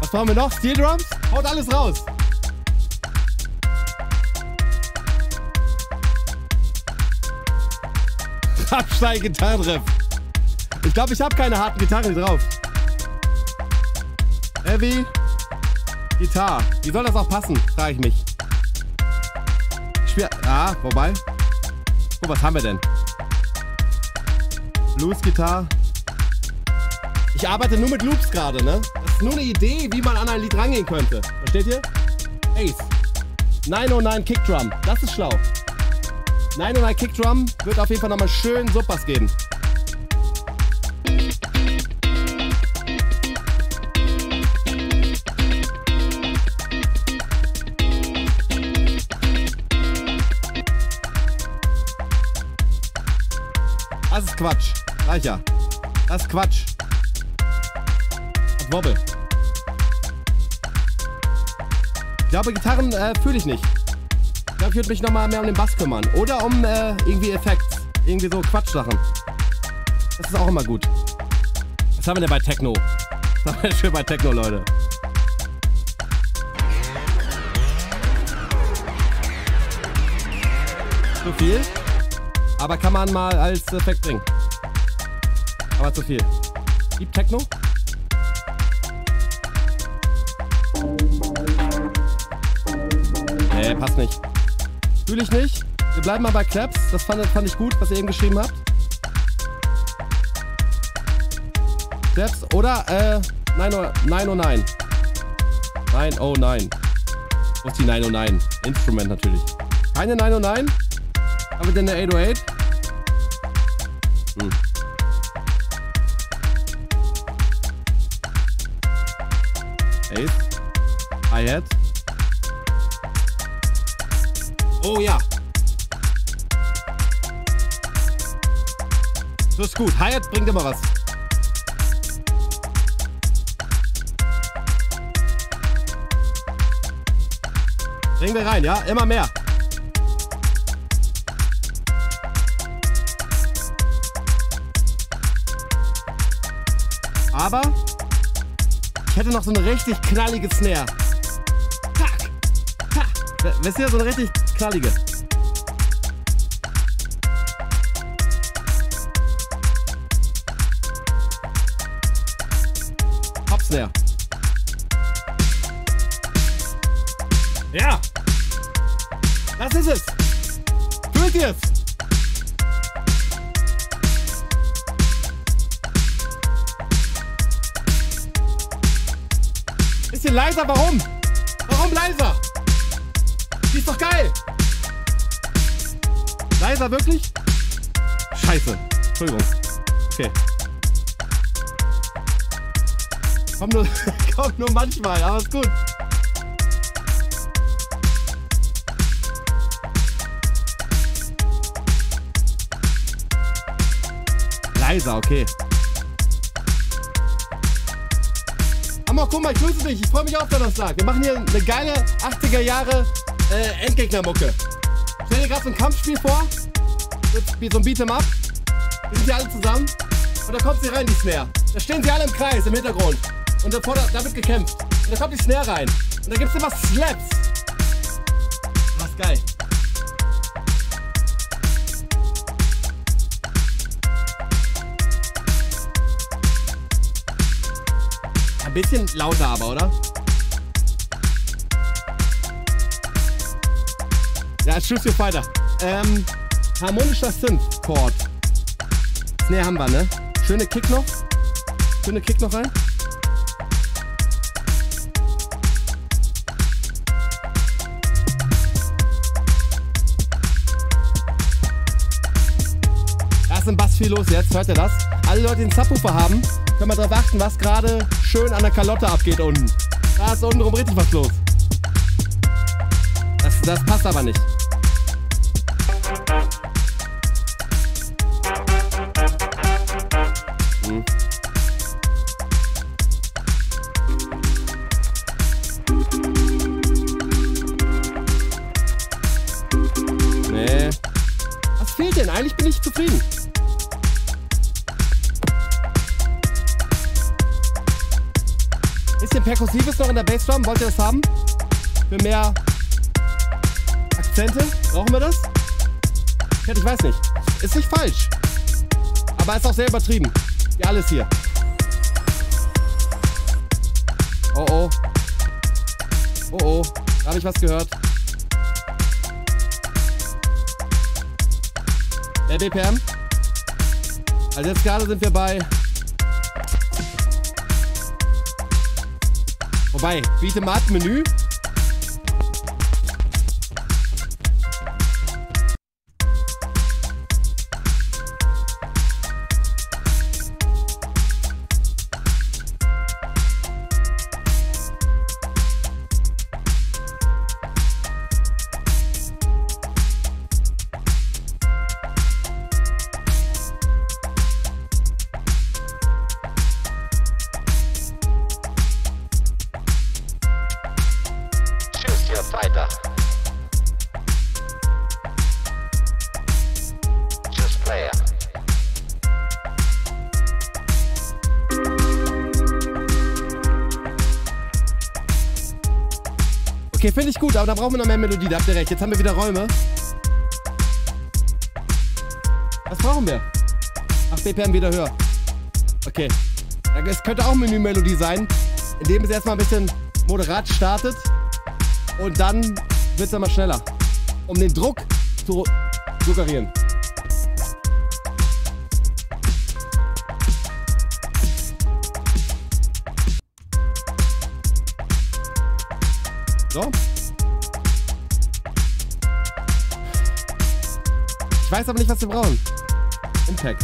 Was brauchen wir noch? Steel Drums? Haut alles raus. Rammstein Gitarrenriff. Ich glaube, ich habe keine harten Gitarren drauf. Heavy Gitarre. Wie soll das auch passen, frage ich mich. Ich spiele. Ah, vorbei. Oh, was haben wir denn? Blues Gitarre. Ich arbeite nur mit Loops gerade, ne? Das ist nur eine Idee, wie man an ein Lied rangehen könnte. Versteht ihr? Ace. neun null neun Kickdrum. Das ist schlau. neun null neun Kickdrum wird auf jeden Fall nochmal schön Subbass geben. Das ist Quatsch. Reicher. Das ist Quatsch. Das Wobbel. Ich glaube, Gitarren äh, fühle ich nicht. Ich glaube, ich würde mich nochmal mehr um den Bass kümmern. Oder um äh, irgendwie Effekte. Irgendwie so Quatschsachen. Das ist auch immer gut. Was haben wir denn bei Techno? Was haben wir denn schön bei Techno, Leute? Zu viel? Aber kann man mal als Effekt bringen. Aber zu viel. Deep Techno? Nee, passt nicht. Fühle ich nicht. Wir bleiben mal bei Claps. Das fand, fand ich gut, was ihr eben geschrieben habt. Claps oder äh, neun null neun. neun null neun. Wo ist die neun null neun? Instrument natürlich. Keine neun null neun? Haben wir denn eine acht null acht? Hm. Ace. Hi-Hat. Oh ja. Das ist gut. Hi-Hat bringt immer was. Bringen wir rein, ja? Immer mehr. Aber ich hätte noch so eine richtig knallige Snare. Tack! Tack! Wisst ihr, so eine richtig knallige. Hop-Snare. Ja! Das ist es! Fühlt ihr es? Leiser, warum? Warum leiser? Die ist doch geil! Leiser, wirklich? Scheiße. Entschuldigung. Okay. Kommt nur, kommt nur manchmal, aber ist gut. Leiser, okay. Guck mal, ich grüße dich. Ich freue mich auch, dass das sagt. Wir machen hier eine geile achtziger Jahre äh, Endgegner-Mucke. Stell dir gerade so ein Kampfspiel vor. Mit so ein Beat'em Up. Wir sind hier alle zusammen. Und da kommt sie rein, die Snare. Da stehen sie alle im Kreis, im Hintergrund. Und da, da wird gekämpft. Und da kommt die Snare rein. Und da gibt es immer Slaps. Was geil. Bisschen lauter aber, oder? Ja, Choose Your Fighter. Ähm, harmonischer Synth-Chord. Snare haben wir, ne? Schöne Kick noch. Schöne Kick noch rein. ist im Bass viel los jetzt, hört ihr das? Alle Leute, die einen Subwoofer haben, können mal darauf achten, was gerade schön an der Kalotte abgeht unten. Da ist untenrum richtig was los. Das, das passt aber nicht. Hm. Nee. Was fehlt denn? Eigentlich bin ich zufrieden. Bisschen Perkussives noch in der Bassdrum. Wollt ihr das haben? Für mehr Akzente? Brauchen wir das? Ich weiß nicht. Ist nicht falsch. Aber ist auch sehr übertrieben. Wie alles hier. Oh oh. Oh oh. Da habe ich was gehört. Der B P M. Also jetzt gerade sind wir bei... Wobei, biete mal ab Menü. Finde ich gut, aber da brauchen wir noch mehr Melodie, da habt ihr recht. Jetzt haben wir wieder Räume. Was brauchen wir? Ach, B P M wieder höher. Okay. Es könnte auch Menü-Melodie sein, indem es erstmal ein bisschen moderat startet und dann wird es dann mal schneller, um den Druck zu suggerieren. So. Ich weiß aber nicht, was wir brauchen. Impact.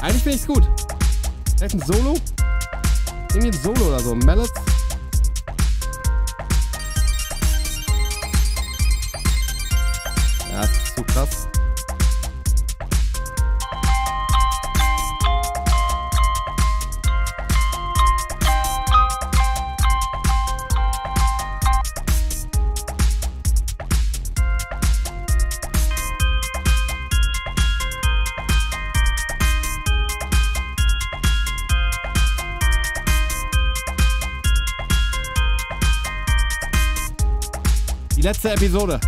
Eigentlich finde ich es gut. Vielleicht ein Solo? Irgendwie ein Solo oder so. Mellots. Ja, das ist zu krass. Letzte Episode.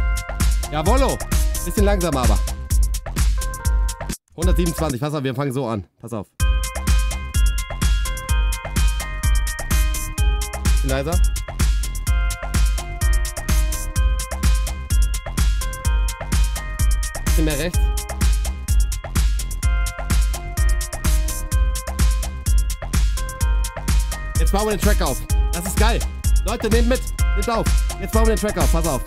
Jawollo. Bisschen langsamer aber. hundertsiebenundzwanzig. Pass auf, wir fangen so an. Pass auf. Bisschen leiser. Bisschen mehr rechts. Jetzt bauen wir den Track auf. Das ist geil. Leute, nehmt mit. Nehmt auf. Jetzt bauen wir den Track auf, pass auf.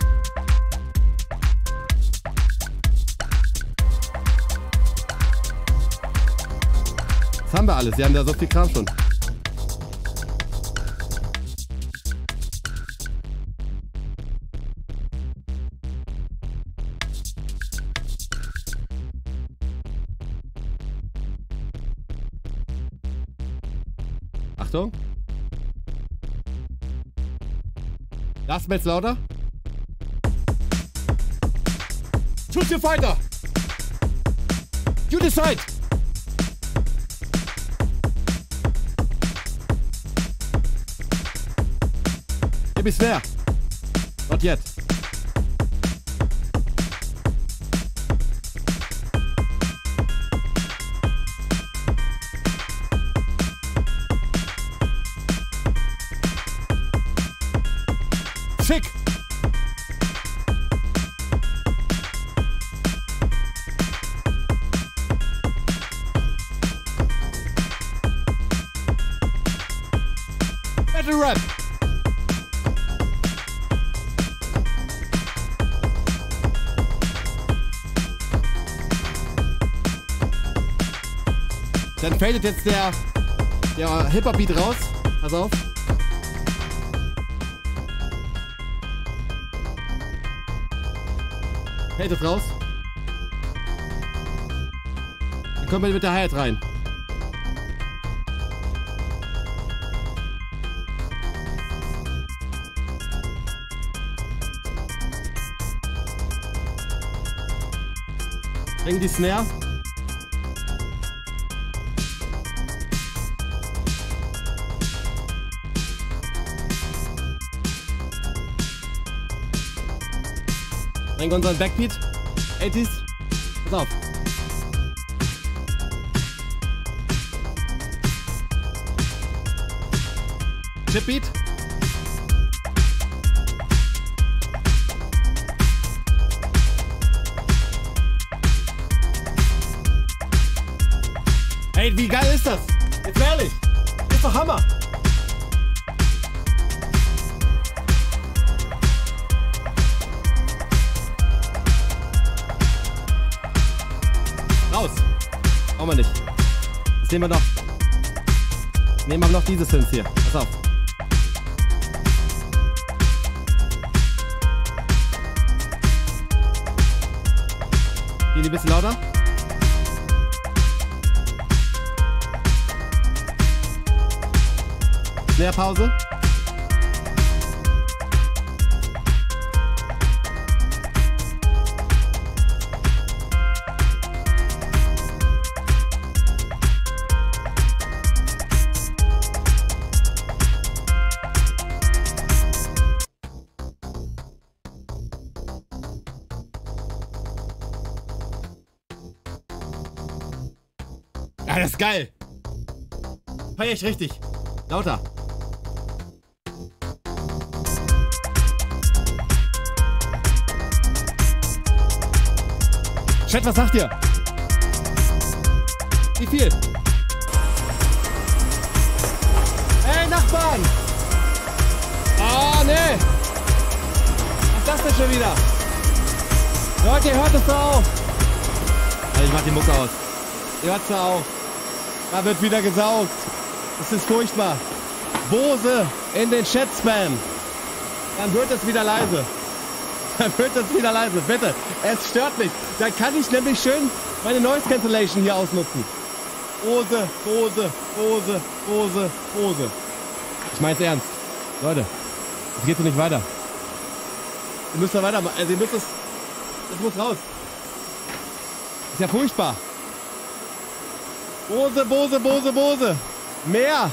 Das haben wir alles, wir haben da so viel Kram schon. Achtung. Das wird lauter. Shoot your fighter. You decide. Gib es her. Und jetzt. Schick! Battle Rap! Dann fadet jetzt der, der Hip-Hop-Beat raus. Pass auf. Fadet raus. Dann kommen wir mit der Hi-Hat rein. Bring die Snare. Bring unseren Backbeat. achtziger. Pass auf. Chipbeat. Ey, wie geil ist das? Jetzt ehrlich. Ist doch Hammer. Raus. Brauchen wir nicht. Das nehmen wir noch. Nehmen wir noch diese Synths hier. Pass auf. Gehen die ein bisschen lauter? Mehr Pause. Ja, das ist geil. Feier ich richtig. Lauter. Chat, was sagt ihr? Wie viel? Ey, Nachbarn! Ah, ne! Was ist das denn schon wieder? Leute, ihr hört es doch auf! Also ich mach die Mucke aus. Ihr hört es doch auf. Da wird wieder gesaugt. Das ist furchtbar. Bose in den Chat spam. Dann wird es wieder leise. Dann wird es wieder leise, bitte. Es stört mich. Dann kann ich nämlich schön meine Noise Cancellation hier ausnutzen. Bose, Bose, Bose, Bose, Bose. Ich mein's ernst. Leute, es geht so nicht weiter. Ihr müsst da weitermachen. Also ihr müsst es... Das muss raus. Ist ja furchtbar. Bose, Bose, Bose, Bose. Mehr.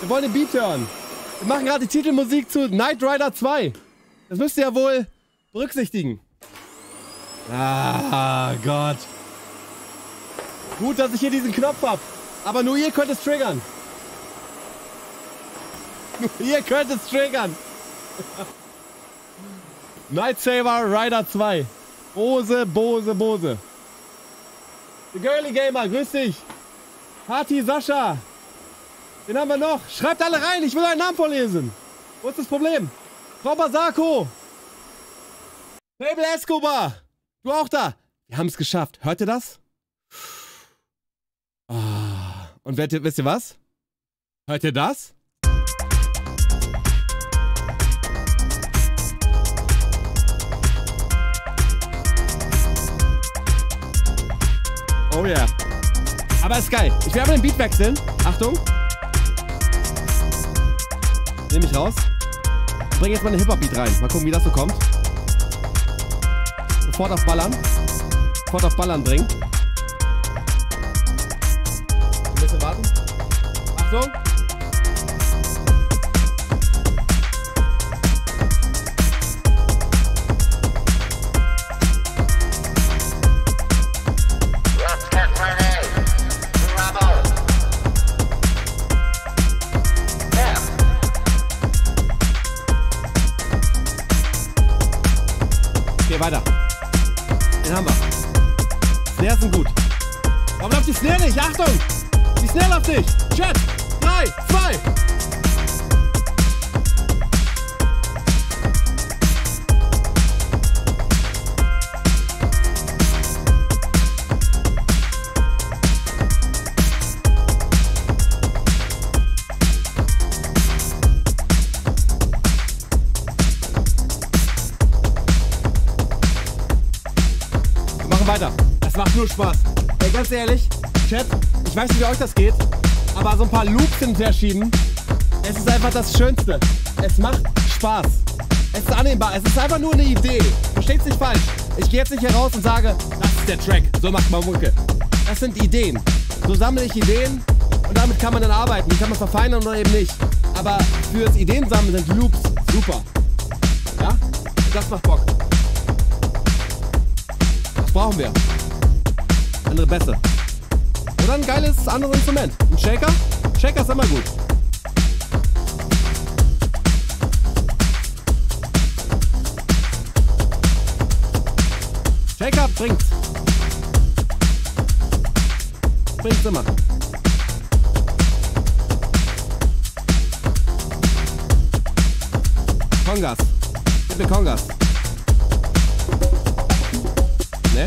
Wir wollen den Beat hören. Wir machen gerade die Titelmusik zu Night Rider zwei. Das müsst ihr ja wohl... berücksichtigen. Ah, Gott. Gut, dass ich hier diesen Knopf habe. Aber nur ihr könnt es triggern. Nur ihr könnt es triggern. Night Saber Rider zwei. Bose, Bose, Bose. The Girly Gamer, grüß dich. Hati Sascha. Den haben wir noch. Schreibt alle rein, ich will euren Namen vorlesen. Wo ist das Problem? Frau Basako. Fable Escobar! Du auch da! Wir haben es geschafft. Hört ihr das? Oh. Und wisst ihr was? Hört ihr das? Oh yeah. Aber ist geil. Ich will aber den Beat wechseln. Achtung. Nehme ich raus. Ich bringe jetzt mal einen Hip-Hop-Beat rein. Mal gucken, wie das so kommt. Sofort auf Ballern. Sofort auf Ballern bringen. Ein bisschen warten. Achtung! Okay, weiter. Haben wir. Snares sind gut. Warum läuft die Snare nicht? Achtung! Die Snare läuft nicht! Chat! drei, zwei! weiter. Es macht nur Spaß. Ey, ganz ehrlich, Chat, ich weiß nicht, wie euch das geht, aber so ein paar Loops hinterher schieben, es ist einfach das Schönste. Es macht Spaß. Es ist annehmbar. Es ist einfach nur eine Idee. Versteht's nicht falsch. Ich gehe jetzt nicht hier raus und sage, das ist der Track. So macht man Mucke. Das sind Ideen. So sammle ich Ideen und damit kann man dann arbeiten. Die kann man verfeinern oder eben nicht. Aber fürs Ideensammeln sind Loops super. Ja? Das macht Bock. Das brauchen wir. Andere Bässe. Oder ein geiles anderes Instrument. Ein Shaker? Ein Shaker ist immer gut. Shaker bringt's. Bringt's immer. Kongas. Gib mir Kongas. Ne?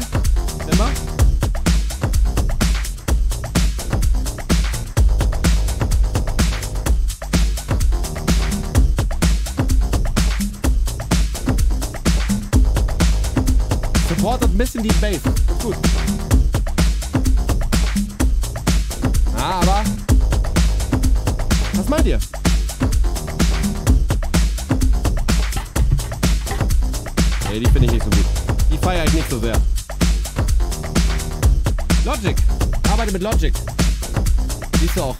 Immer? Supportet ein bisschen die Bass. Gut. Na, aber. Was meint ihr? Nee, die finde ich nicht so gut. Die feiere ich nicht so sehr. Logic. Arbeite mit Logic. Siehst du auch.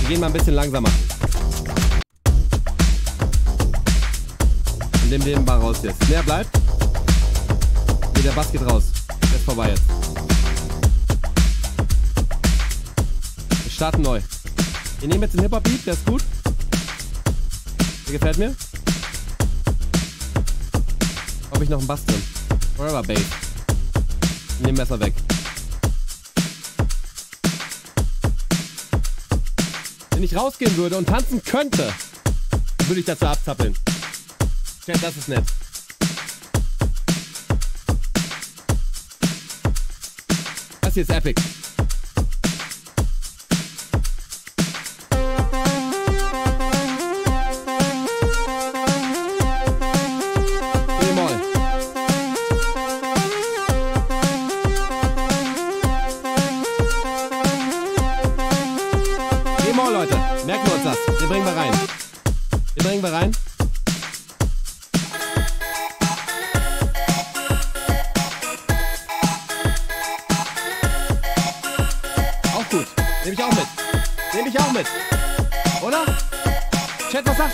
Wir gehen mal ein bisschen langsamer. Und dem Leben war raus jetzt. Mehr bleibt. Nee, der Bass geht raus. Der ist vorbei jetzt. Wir starten neu. Wir nehmen jetzt den Hip-Hop-Beat, der ist gut. Der gefällt mir. Ob ich noch einen Bass drin? Forever Bass. Ich nehme Messer weg. Wenn ich rausgehen würde und tanzen könnte, würde ich dazu abzappeln. Tja, das ist nett. Das hier ist epic.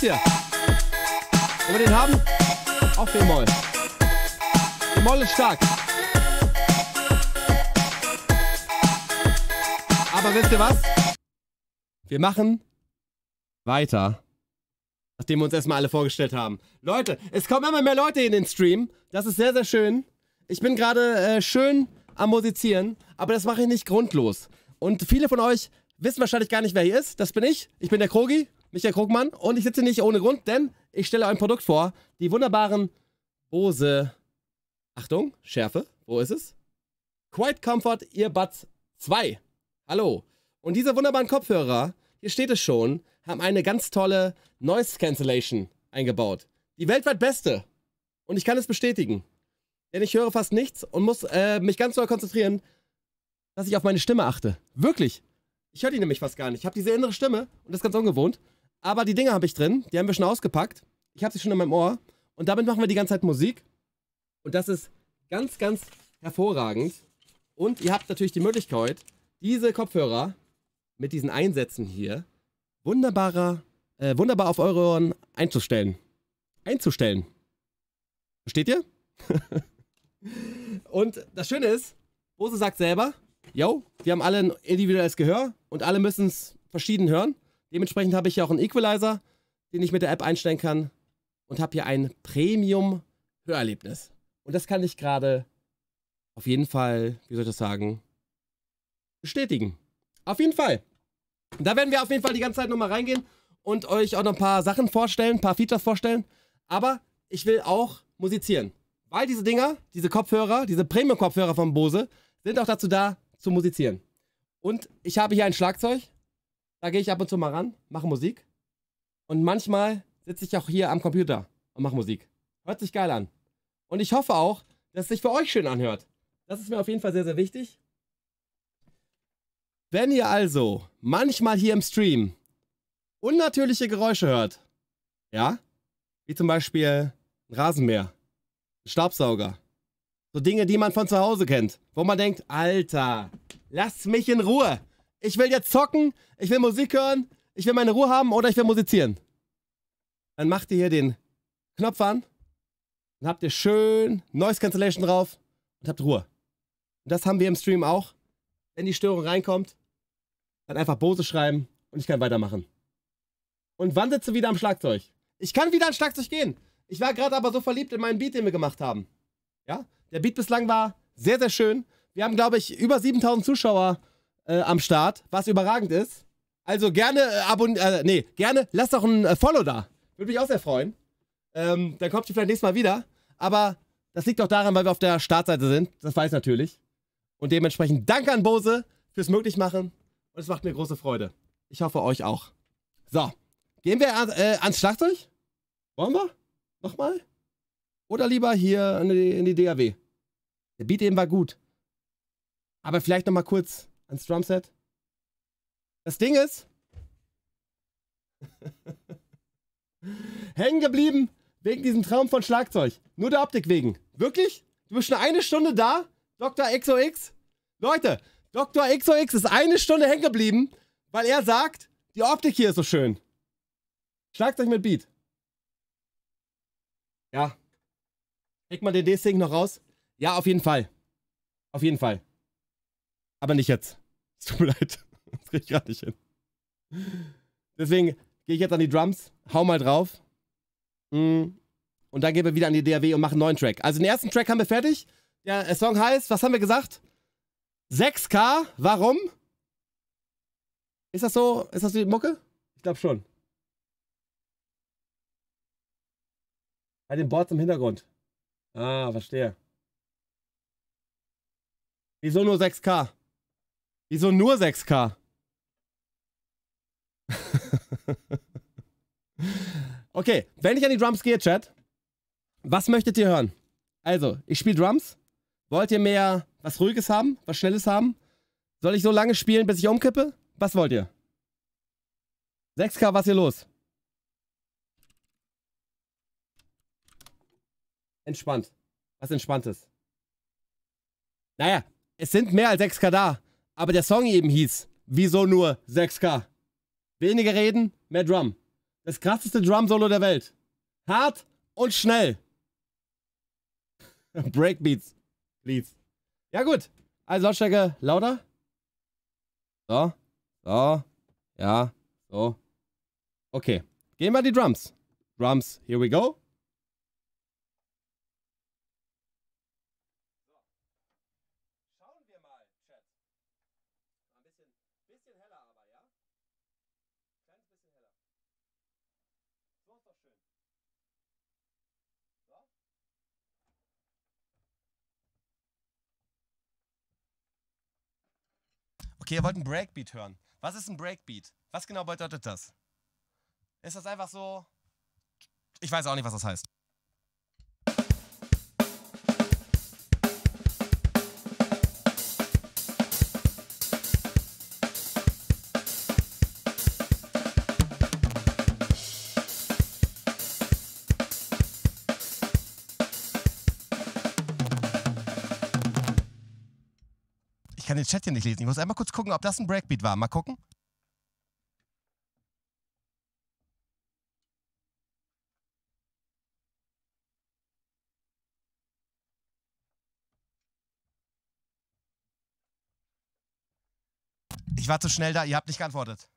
Wollen wir den haben? Auf B-Moll. B-Moll ist stark. Aber wisst ihr was? Wir machen weiter. Nachdem wir uns erstmal alle vorgestellt haben. Leute, es kommen immer mehr Leute in den Stream. Das ist sehr, sehr schön. Ich bin gerade äh, schön am Musizieren, aber das mache ich nicht grundlos. Und viele von euch wissen wahrscheinlich gar nicht, wer hier ist. Das bin ich. Ich bin der Krogi. Michael Krogmann, und ich sitze nicht ohne Grund, denn ich stelle ein Produkt vor, die wunderbaren Bose, Achtung, Schärfe, wo ist es? QuietComfort Earbuds zwei. Hallo. Und diese wunderbaren Kopfhörer, hier steht es schon, haben eine ganz tolle Noise Cancellation eingebaut. Die weltweit beste. Und ich kann es bestätigen. Denn ich höre fast nichts und muss äh, mich ganz doll konzentrieren, dass ich auf meine Stimme achte. Wirklich. Ich höre die nämlich fast gar nicht. Ich habe diese innere Stimme und das ist ganz ungewohnt. Aber die Dinger habe ich drin, die haben wir schon ausgepackt. Ich habe sie schon in meinem Ohr. Und damit machen wir die ganze Zeit Musik. Und das ist ganz, ganz hervorragend. Und ihr habt natürlich die Möglichkeit, diese Kopfhörer mit diesen Einsätzen hier wunderbarer, äh, wunderbar auf eure Ohren einzustellen. Einzustellen. Versteht ihr? Und das Schöne ist, Bose sagt selber, yo, die haben alle ein individuelles Gehör und alle müssen es verschieden hören. Dementsprechend habe ich hier auch einen Equalizer, den ich mit der App einstellen kann, und habe hier ein Premium-Hörerlebnis. Und das kann ich gerade auf jeden Fall, wie soll ich das sagen, bestätigen. Auf jeden Fall. Da werden wir auf jeden Fall die ganze Zeit nochmal reingehen und euch auch noch ein paar Sachen vorstellen, ein paar Features vorstellen. Aber ich will auch musizieren. Weil diese Dinger, diese Kopfhörer, diese Premium-Kopfhörer von Bose, sind auch dazu da, zu musizieren. Und ich habe hier ein Schlagzeug. Da gehe ich ab und zu mal ran, mache Musik. Und manchmal sitze ich auch hier am Computer und mache Musik. Hört sich geil an. Und ich hoffe auch, dass es sich für euch schön anhört. Das ist mir auf jeden Fall sehr, sehr wichtig. Wenn ihr also manchmal hier im Stream unnatürliche Geräusche hört, ja, wie zum Beispiel ein Rasenmäher, ein Staubsauger, so Dinge, die man von zu Hause kennt, wo man denkt, Alter, lass mich in Ruhe. Ich will jetzt zocken, ich will Musik hören, ich will meine Ruhe haben oder ich will musizieren. Dann macht ihr hier den Knopf an, dann habt ihr schön Noise Cancellation drauf und habt Ruhe. Und das haben wir im Stream auch. Wenn die Störung reinkommt, dann einfach Bose schreiben und ich kann weitermachen. Und wann sitzt du wieder am Schlagzeug? Ich kann wieder ans Schlagzeug gehen. Ich war gerade aber so verliebt in meinen Beat, den wir gemacht haben. Ja, der Beat bislang war sehr, sehr schön. Wir haben, glaube ich, über siebentausend Zuschauer äh, am Start, was überragend ist. Also gerne äh, abonnieren, äh, nee, gerne, lasst doch ein äh, Follow da. Würde mich auch sehr freuen. Ähm, dann kommt ihr vielleicht nächstes Mal wieder. Aber das liegt doch daran, weil wir auf der Startseite sind. Das weiß ich natürlich. Und dementsprechend danke an Bose fürs Möglichmachen. Und es macht mir große Freude. Ich hoffe, euch auch. So, gehen wir an, äh, ans Schlagzeug? Wollen wir? Nochmal? Oder lieber hier in die, in die D A W? Der Beat eben war gut. Aber vielleicht nochmal kurz ans Drumset. Das Ding ist... hängen geblieben wegen diesem Traum von Schlagzeug. Nur der Optik wegen. Wirklich? Du bist schon eine Stunde da? Doktor X O X? Leute, Doktor X O X ist eine Stunde hängen geblieben, weil er sagt, die Optik hier ist so schön. Schlagzeug mit Beat. Ja. Kriegt man den D-Sync noch raus? Ja, auf jeden Fall. Auf jeden Fall. Aber nicht jetzt. Es tut mir leid. Das krieg ich gerade nicht hin. Deswegen... gehe ich jetzt an die Drums, hau mal drauf. Und dann gehen wir wieder an die D A W und machen einen neuen Track. Also den ersten Track haben wir fertig. Der Song heißt, was haben wir gesagt? sechs K, warum? Ist das so, ist das die Mucke? Ich glaube schon. Bei den Boards im Hintergrund. Ah, verstehe. Wieso nur sechs K? Wieso nur sechs K? Okay, wenn ich an die Drums gehe, Chat, was möchtet ihr hören? Also, ich spiele Drums. Wollt ihr mehr was Ruhiges haben? Was Schnelles haben? Soll ich so lange spielen, bis ich umkippe? Was wollt ihr? sechs K, was ist hier los? Entspannt. Was Entspanntes. Naja, es sind mehr als sechs K da. Aber der Song eben hieß, wieso nur sechs K? Weniger reden, mehr Drum. Das krasseste Drum-Solo der Welt. Hart und schnell. Breakbeats. Please. Ja gut. Also Lautstärke lauter. So. So. Ja. So. Okay. Gehen wir an die Drums. Drums. Here we go. Okay, ihr wollt einen Breakbeat hören. Was ist ein Breakbeat? Was genau bedeutet das? Ist das einfach so... Ich weiß auch nicht, was das heißt. Ich kann den Chat hier nicht lesen. Ich muss einmal kurz gucken, ob das ein Breakbeat war. Mal gucken. Ich war zu schnell da. Ihr habt nicht geantwortet.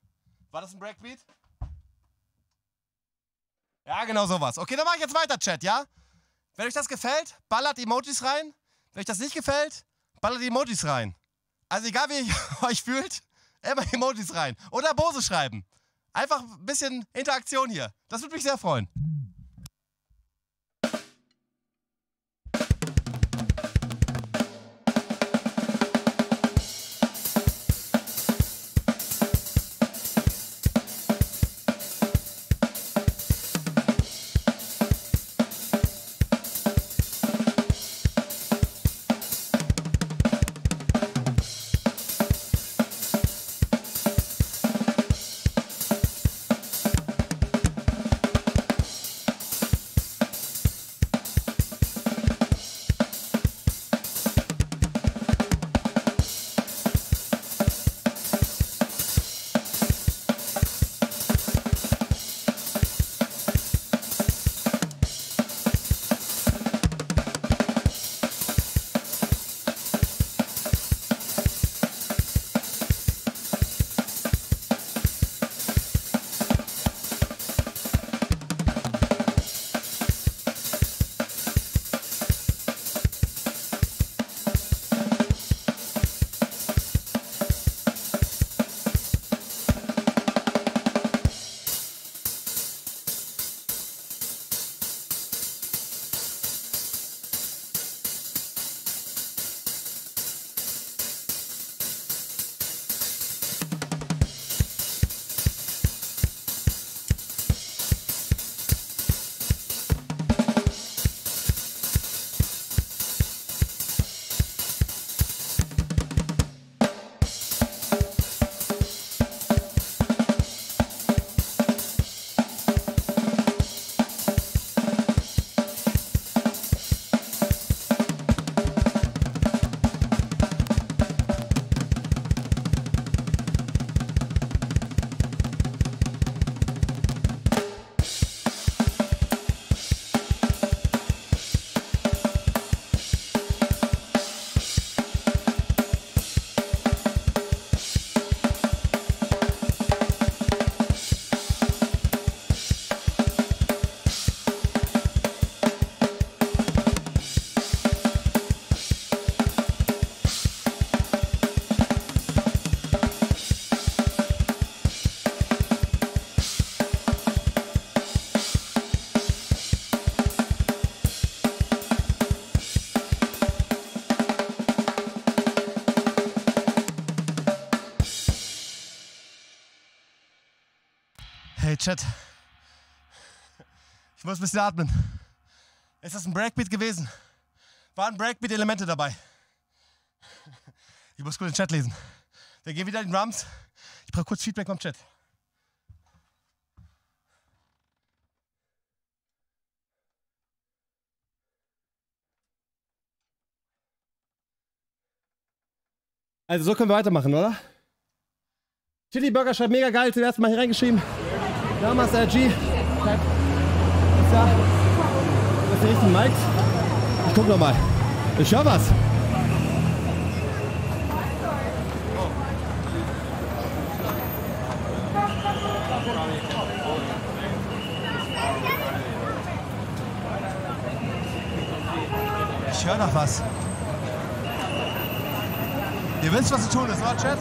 War das ein Breakbeat? Ja, genau sowas. Okay, dann mache ich jetzt weiter, Chat, ja? Wenn euch das gefällt, ballert Emojis rein. Wenn euch das nicht gefällt, ballert Emojis rein. Also egal, wie ihr euch fühlt, immer Emojis rein. Oder Bose schreiben. Einfach ein bisschen Interaktion hier. Das würde mich sehr freuen. Chat. Ich muss ein bisschen atmen. Ist das ein Breakbeat gewesen? Waren Breakbeat-Elemente dabei? Ich muss kurz den Chat lesen. Wir gehen wieder in den Drums. Ich brauche kurz Feedback vom Chat. Also so können wir weitermachen, oder? Chili Burger schreibt mega geil, zum ersten Mal hier reingeschrieben. Namaste G. Das sind richtigen Mikes. Ich guck nochmal. Ich höre was. Ich höre noch was. Ihr wisst, was zu tun ist, oder Chat?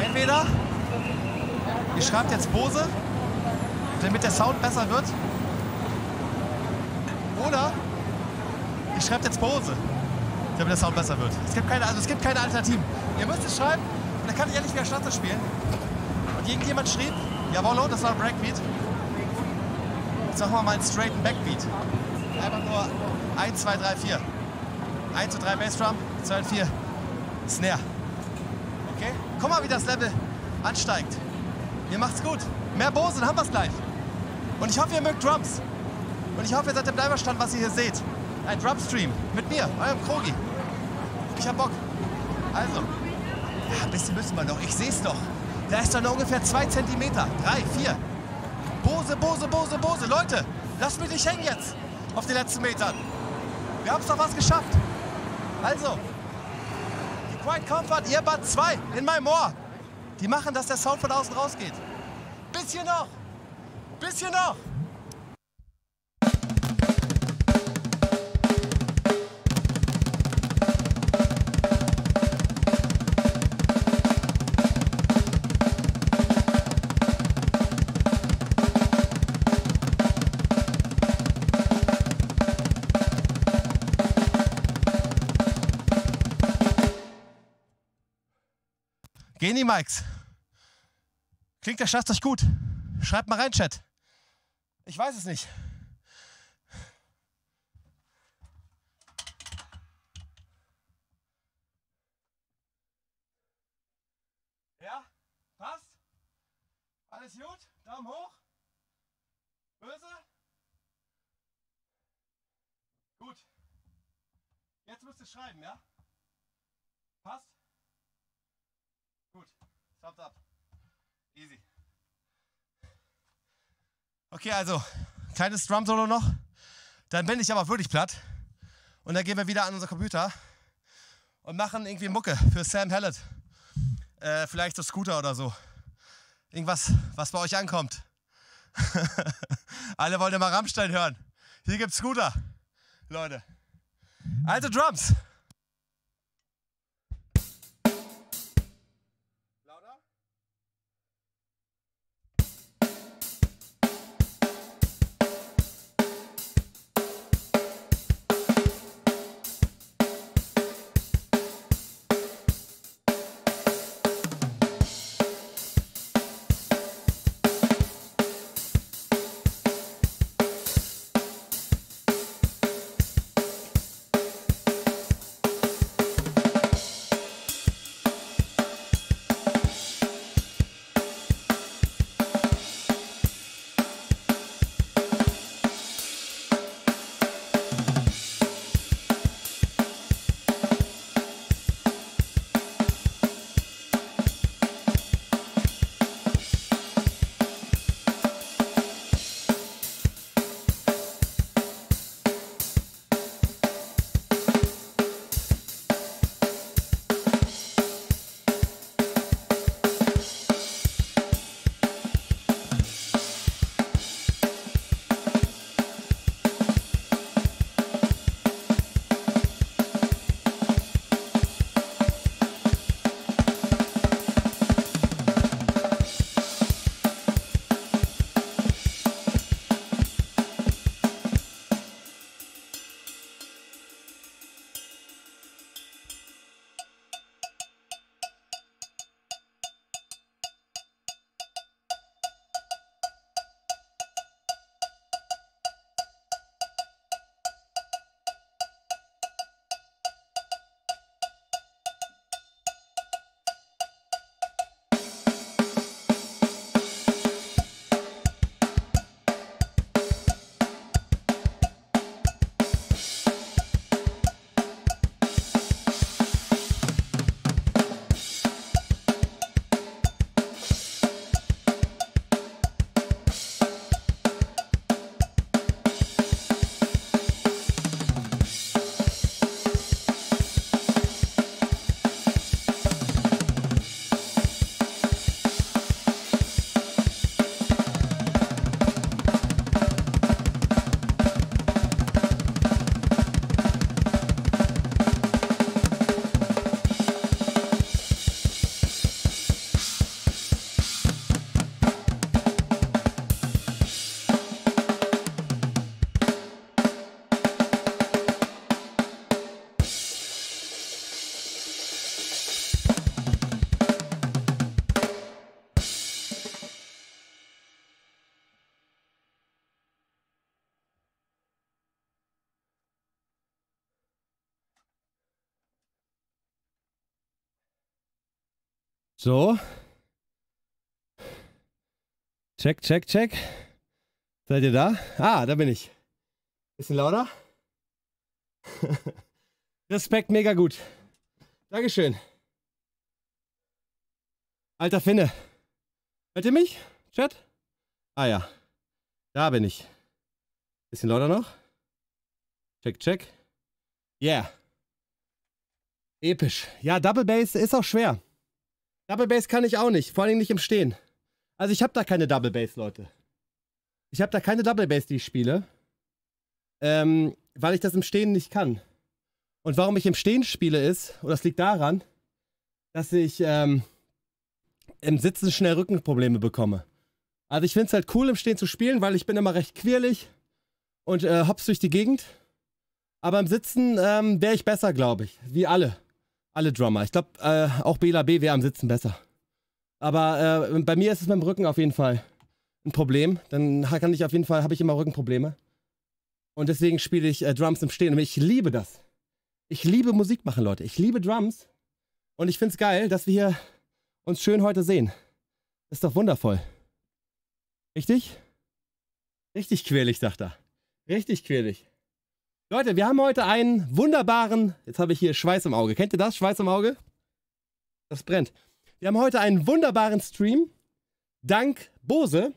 Entweder ihr schreibt jetzt Bose, damit der Sound besser wird, oder ihr schreibt jetzt Bose, damit der Sound besser wird. Es gibt keine, also es gibt keine Alternativen. Ihr müsst es schreiben, und dann kann ich ehrlich wieder Schlachter spielen. Und irgendjemand schrieb, jawohl, das war ein Breakbeat. Jetzt machen wir mal einen straighten Backbeat. Einfach nur eins, zwei, drei, vier. eins zu drei Bassdrum, zwei und vier. Snare. Okay? Guck mal, wie das Level ansteigt. Ihr macht's gut. Mehr Bose, dann haben wir's gleich. Und ich hoffe, ihr mögt Drums. Und ich hoffe, ihr seid im Live-Stand, was ihr hier seht. Ein Drum-Stream. Mit mir, eurem Krogi. Ich hab Bock. Also. Ja, ein bisschen müssen wir noch. Ich seh's doch. Da ist doch noch ungefähr zwei Zentimeter. drei, vier. Bose, Bose, Bose, Bose. Leute, lasst mich nicht hängen jetzt. Auf den letzten Metern. Wir haben's doch was geschafft. Also. QuietComfort Earbuds zwei in meinem Ohr. Die machen, dass der Sound von außen rausgeht. Bisschen noch. Bisschen noch. Gehen die Mikes. Klingt der Schatz euch gut? Schreibt mal rein, Chat. Ich weiß es nicht. Ja? Passt? Alles gut? Daumen hoch? Böse? Gut. Jetzt müsst ihr schreiben, ja? Passt? Thumbs up. Easy. Okay, also, kleines Drum-Solo noch. Dann bin ich aber wirklich platt. Und dann gehen wir wieder an unser Computer und machen irgendwie Mucke für Sam Hallett. Äh, vielleicht so Scooter oder so. Irgendwas, was bei euch ankommt. Alle wollen immer Rammstein hören. Hier gibt's Scooter, Leute. Also Drums. So. Check, check, check. Seid ihr da? Ah, da bin ich. Bisschen lauter. Respekt, mega gut. Dankeschön. Alter Finne. Hört ihr mich? Chat? Ah ja. Da bin ich. Bisschen lauter noch. Check, check. Yeah. Episch. Ja, Double Bass ist auch schwer. Double Bass kann ich auch nicht. Vor allem nicht im Stehen. Also ich habe da keine Double Bass, Leute. Ich habe da keine Double Bass, die ich spiele. Ähm, weil ich das im Stehen nicht kann. Und warum ich im Stehen spiele ist, und das liegt daran, dass ich ähm, im Sitzen schnell Rückenprobleme bekomme. Also ich finde es halt cool, im Stehen zu spielen, weil ich bin immer recht quirlig und äh, hops durch die Gegend. Aber im Sitzen ähm, wäre ich besser, glaube ich. Wie alle. Alle Drummer. Ich glaube, äh, auch Bela B wäre am Sitzen besser. Aber äh, bei mir ist es mit dem Rücken auf jeden Fall ein Problem. Dann kann ich auf jeden Fall, habe ich immer Rückenprobleme. Und deswegen spiele ich äh, Drums im Stehen. Und ich liebe das. Ich liebe Musik machen, Leute. Ich liebe Drums. Und ich finde es geil, dass wir hier uns schön heute sehen. Ist doch wundervoll. Richtig? Richtig quälig, dachte er. Richtig quälig. Leute, wir haben heute einen wunderbaren... Jetzt habe ich hier Schweiß im Auge. Kennt ihr das? Schweiß im Auge? Das brennt. Wir haben heute einen wunderbaren Stream. Dank Bose.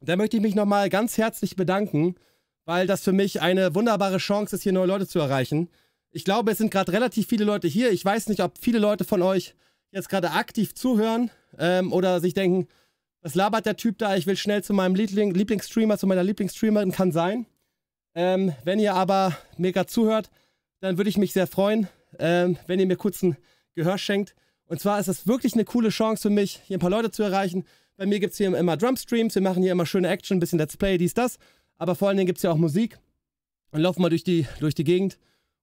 Da möchte ich mich nochmal ganz herzlich bedanken, weil das für mich eine wunderbare Chance ist, hier neue Leute zu erreichen. Ich glaube, es sind gerade relativ viele Leute hier. Ich weiß nicht, ob viele Leute von euch jetzt gerade aktiv zuhören ähm, oder sich denken, was labert der Typ da? Ich will schnell zu meinem Liebling- Lieblingsstreamer, zu meiner Lieblingsstreamerin. Kann sein. Ähm, wenn ihr aber mir gerade zuhört, dann würde ich mich sehr freuen, ähm, wenn ihr mir kurz ein Gehör schenkt. Und zwar ist das wirklich eine coole Chance für mich, hier ein paar Leute zu erreichen. Bei mir gibt es hier immer Drumstreams, wir machen hier immer schöne Action, ein bisschen Let's Play, dies, das. Aber vor allen Dingen gibt es ja auch Musik und laufen mal durch die, durch die Gegend.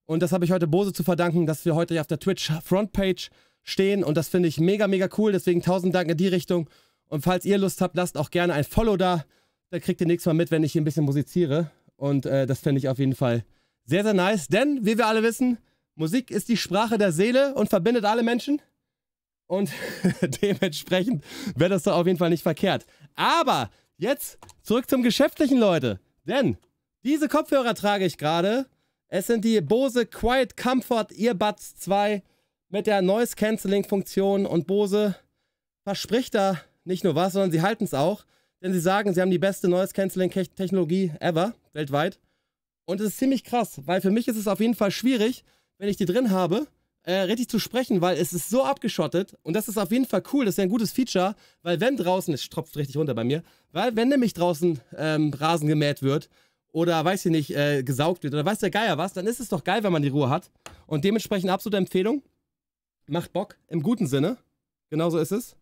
Und das habe ich heute Bose zu verdanken, dass wir heute auf der Twitch Frontpage stehen. Und das finde ich mega, mega cool. Deswegen tausend Dank in die Richtung. Und falls ihr Lust habt, lasst auch gerne ein Follow da. Da kriegt ihr nächstes Mal mit, wenn ich hier ein bisschen musiziere. Und äh, das fände ich auf jeden Fall sehr, sehr nice. Denn, wie wir alle wissen, Musik ist die Sprache der Seele und verbindet alle Menschen. Und dementsprechend wäre das doch auf jeden Fall nicht verkehrt. Aber jetzt zurück zum Geschäftlichen, Leute. Denn diese Kopfhörer trage ich gerade. Es sind die Bose QuietComfort Earbuds zwei mit der Noise-Canceling-Funktion. Und Bose verspricht da nicht nur was, sondern sie halten es auch. Denn sie sagen, sie haben die beste Noise-Canceling-Technologie ever, weltweit. Und es ist ziemlich krass, weil für mich ist es auf jeden Fall schwierig, wenn ich die drin habe, äh, richtig zu sprechen, weil es ist so abgeschottet. Und das ist auf jeden Fall cool, das ist ja ein gutes Feature, weil wenn draußen, es tropft richtig runter bei mir, weil wenn nämlich draußen ähm, Rasen gemäht wird oder, weiß ich nicht, äh, gesaugt wird oder weiß der Geier was, dann ist es doch geil, wenn man die Ruhe hat. Und dementsprechend absolute Empfehlung, macht Bock, im guten Sinne, genauso ist es,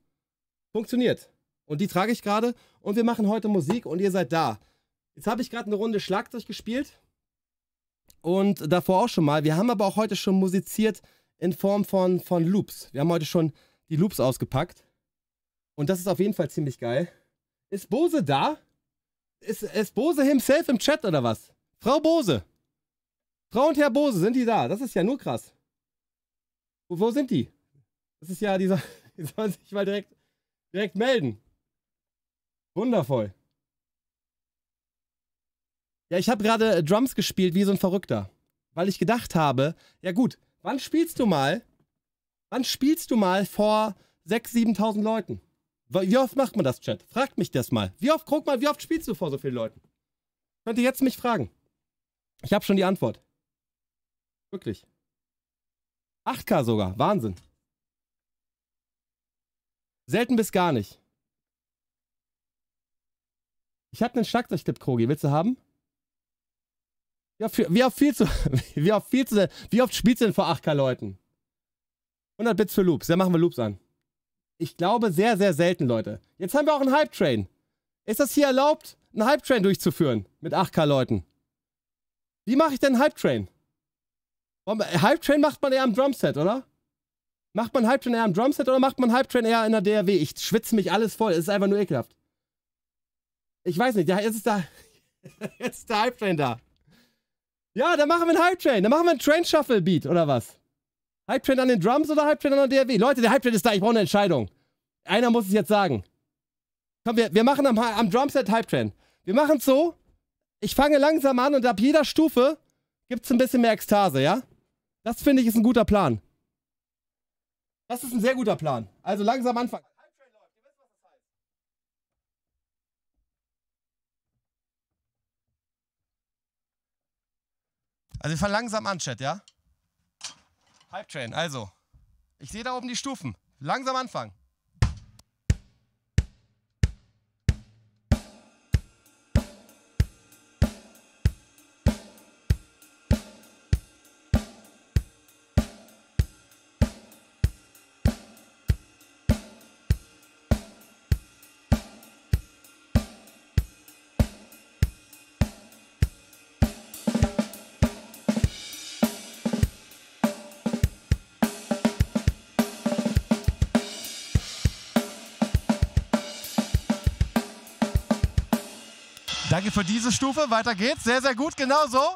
funktioniert. Und die trage ich gerade und wir machen heute Musik und ihr seid da. Jetzt habe ich gerade eine Runde Schlagzeug gespielt und davor auch schon mal. Wir haben aber auch heute schon musiziert in Form von, von Loops. Wir haben heute schon die Loops ausgepackt und das ist auf jeden Fall ziemlich geil. Ist Bose da? Ist, ist Bose himself im Chat oder was? Frau Bose. Frau und Herr Bose, sind die da? Das ist ja nur krass. Wo, wo sind die? Das ist ja, die, soll, die sollen sich mal direkt, direkt melden. Wundervoll. Ja, ich habe gerade Drums gespielt wie so ein Verrückter, weil ich gedacht habe, ja gut, wann spielst du mal, wann spielst du mal vor sechstausend, siebentausend Leuten? Wie oft macht man das, Chat? Fragt mich das mal. Wie oft, Krogmann, wie oft spielst du vor so vielen Leuten? Könnt ihr jetzt mich fragen? Ich habe schon die Antwort. Wirklich. acht K sogar, Wahnsinn. Selten bis gar nicht. Ich habe einen Schlagzeugclip, Krogi. Willst du haben? Wie oft, wie oft, viel zu, wie oft, viel zu, wie oft spielst du denn vor acht K Leuten? hundert Bits für Loops. Dann machen wir Loops an. Ich glaube, sehr, sehr selten, Leute. Jetzt haben wir auch einen Hype-Train. Ist das hier erlaubt, einen Hype-Train durchzuführen mit acht K Leuten? Wie mache ich denn einen Hype-Train? Hype-Train macht man eher am Drumset, oder? Macht man Hype-Train eher am Drumset oder macht man Hype-Train eher in der D R W? Ich schwitze mich alles voll. Es ist einfach nur ekelhaft. Ich weiß nicht, jetzt ist, da, jetzt ist der Hype-Train da. Ja, dann machen wir einen Hype-Train. Dann machen wir einen Train-Shuffle-Beat, oder was? Hype-Trend an den Drums oder Hype-Trend an der D A W? Leute, der Hype-Trend ist da. Ich brauche eine Entscheidung. Einer muss es jetzt sagen. Komm, wir, wir machen am, am Drumset Hype-Trend. Wir machen es so. Ich fange langsam an und ab jeder Stufe gibt es ein bisschen mehr Ekstase, ja? Das finde ich ist ein guter Plan. Das ist ein sehr guter Plan. Also langsam anfangen. Also wir fangen langsam an, Chat, ja? Hype Train, also. Ich sehe da oben die Stufen. Langsam anfangen. Danke für diese Stufe. Weiter geht's. Sehr, sehr gut. Genau so.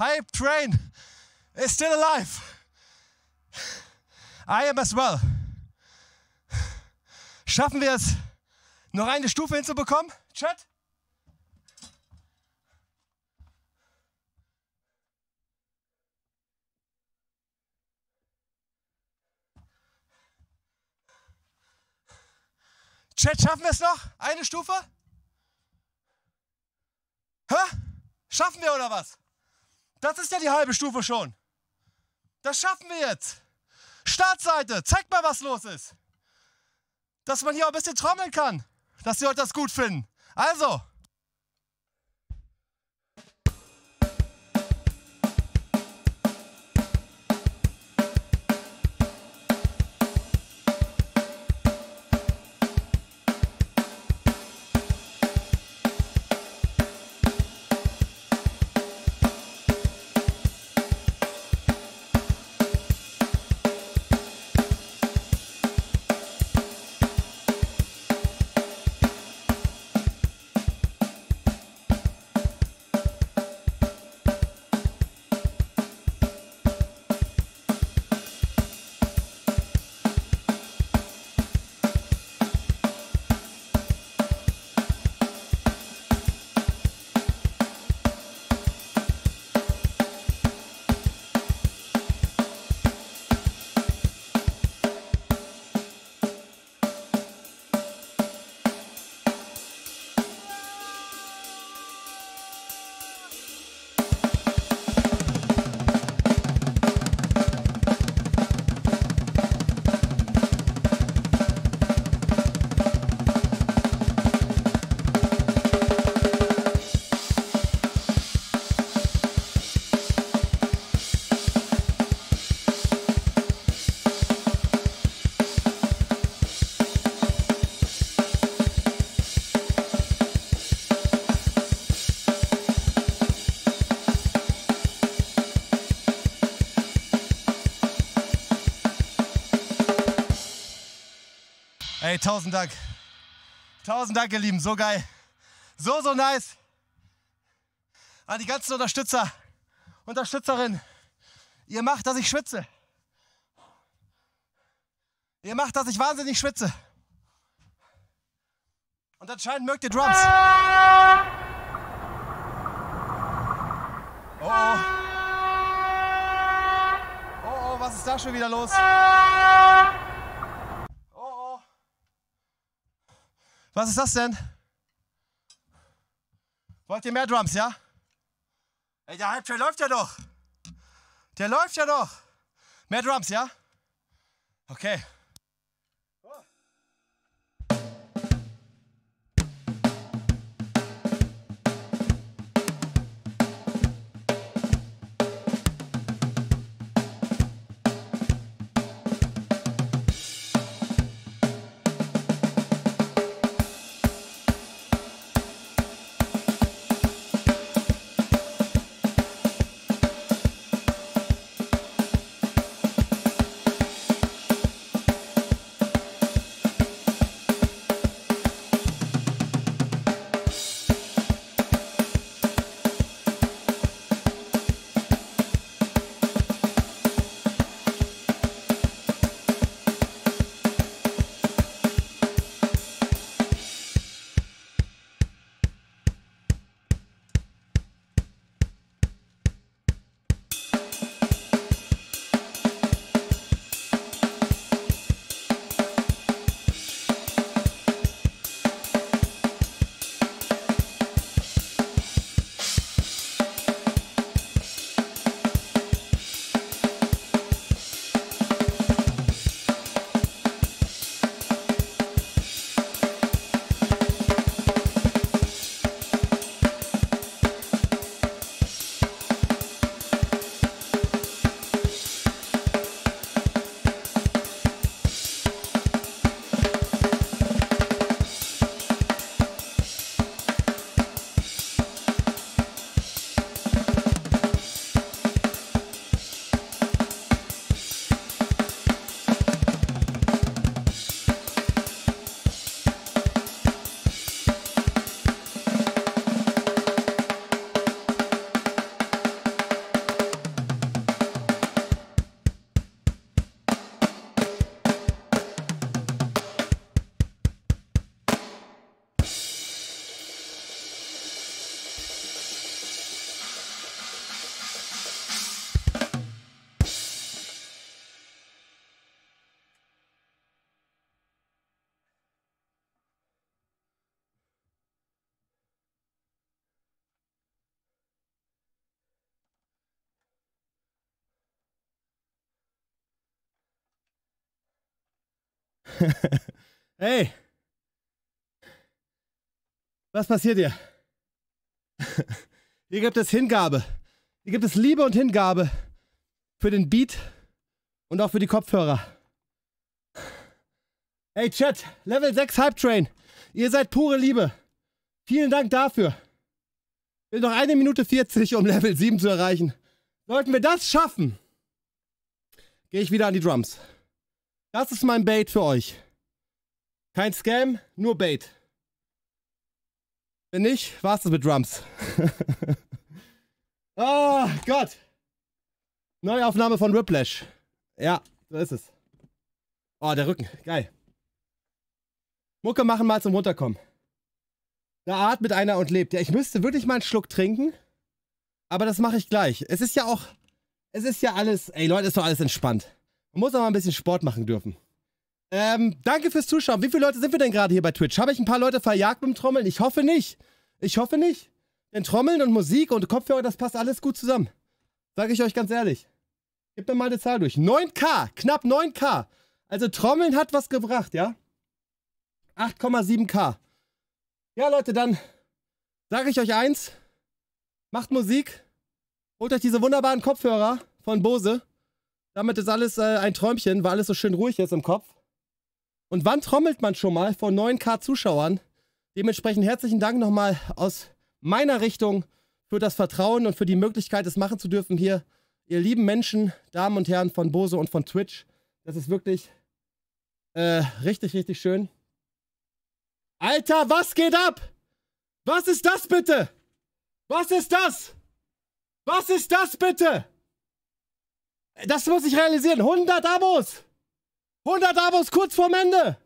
hype train is still alive. I am as well. Schaffen wir es, noch eine Stufe hinzubekommen? Chat? Chat, schaffen wir es noch? Eine Stufe? Hä? Schaffen wir oder was? Das ist ja die halbe Stufe schon. Das schaffen wir jetzt. Startseite, zeigt mal, was los ist. Dass man hier auch ein bisschen trommeln kann. Dass die Leute das gut finden. Also. Hey, tausend Dank. Tausend Dank, ihr Lieben. So geil. So, so nice. An die ganzen Unterstützer, Unterstützerinnen. Ihr macht, dass ich schwitze. Ihr macht, dass ich wahnsinnig schwitze. Und anscheinend mögt ihr Drums. Oh, oh. Oh, oh, was ist da schon wieder los? Was ist das denn? Wollt ihr mehr Drums, ja? Ey, der Hype-Train läuft ja doch. Der läuft ja doch. Mehr Drums, ja? Okay. Hey! Was passiert hier? Hier gibt es Hingabe. Hier gibt es Liebe und Hingabe. Für den Beat und auch für die Kopfhörer. Hey Chat, Level sechs Hype Train. Ihr seid pure Liebe. Vielen Dank dafür. Will noch eine Minute vierzig, um Level sieben zu erreichen. Sollten wir das schaffen, gehe ich wieder an die Drums. Das ist mein Bait für euch. Kein Scam, nur Bait. Wenn nicht, war's das mit Drums. Oh Gott. Neuaufnahme von Whiplash. Ja, so ist es. Oh, der Rücken. Geil. Mucke machen mal zum Runterkommen. Da atmet einer und lebt. Ja, ich müsste wirklich mal einen Schluck trinken. Aber das mache ich gleich. Es ist ja auch... Es ist ja alles... Ey, Leute, ist doch alles entspannt. Man muss auch mal ein bisschen Sport machen dürfen. Ähm, danke fürs Zuschauen. Wie viele Leute sind wir denn gerade hier bei Twitch? Habe ich ein paar Leute verjagt mit dem Trommeln? Ich hoffe nicht. Ich hoffe nicht. Denn Trommeln und Musik und Kopfhörer, das passt alles gut zusammen. Sage ich euch ganz ehrlich. Gebt mir mal eine Zahl durch. neun K. Knapp neun K. Also Trommeln hat was gebracht, ja? acht Komma sieben K. Ja, Leute, dann sage ich euch eins. Macht Musik. Holt euch diese wunderbaren Kopfhörer von Bose. Damit ist alles äh, ein Träumchen, weil alles so schön ruhig ist im Kopf. Und wann trommelt man schon mal vor neun K Zuschauern? Dementsprechend herzlichen Dank nochmal aus meiner Richtung für das Vertrauen und für die Möglichkeit, es machen zu dürfen hier. Ihr lieben Menschen, Damen und Herren von Bose und von Twitch. Das ist wirklich äh, richtig, richtig schön. Alter, was geht ab? Was ist das bitte? Was ist das? Was ist das bitte? Das muss ich realisieren. hundert Abos! hundert Abos kurz vorm Ende!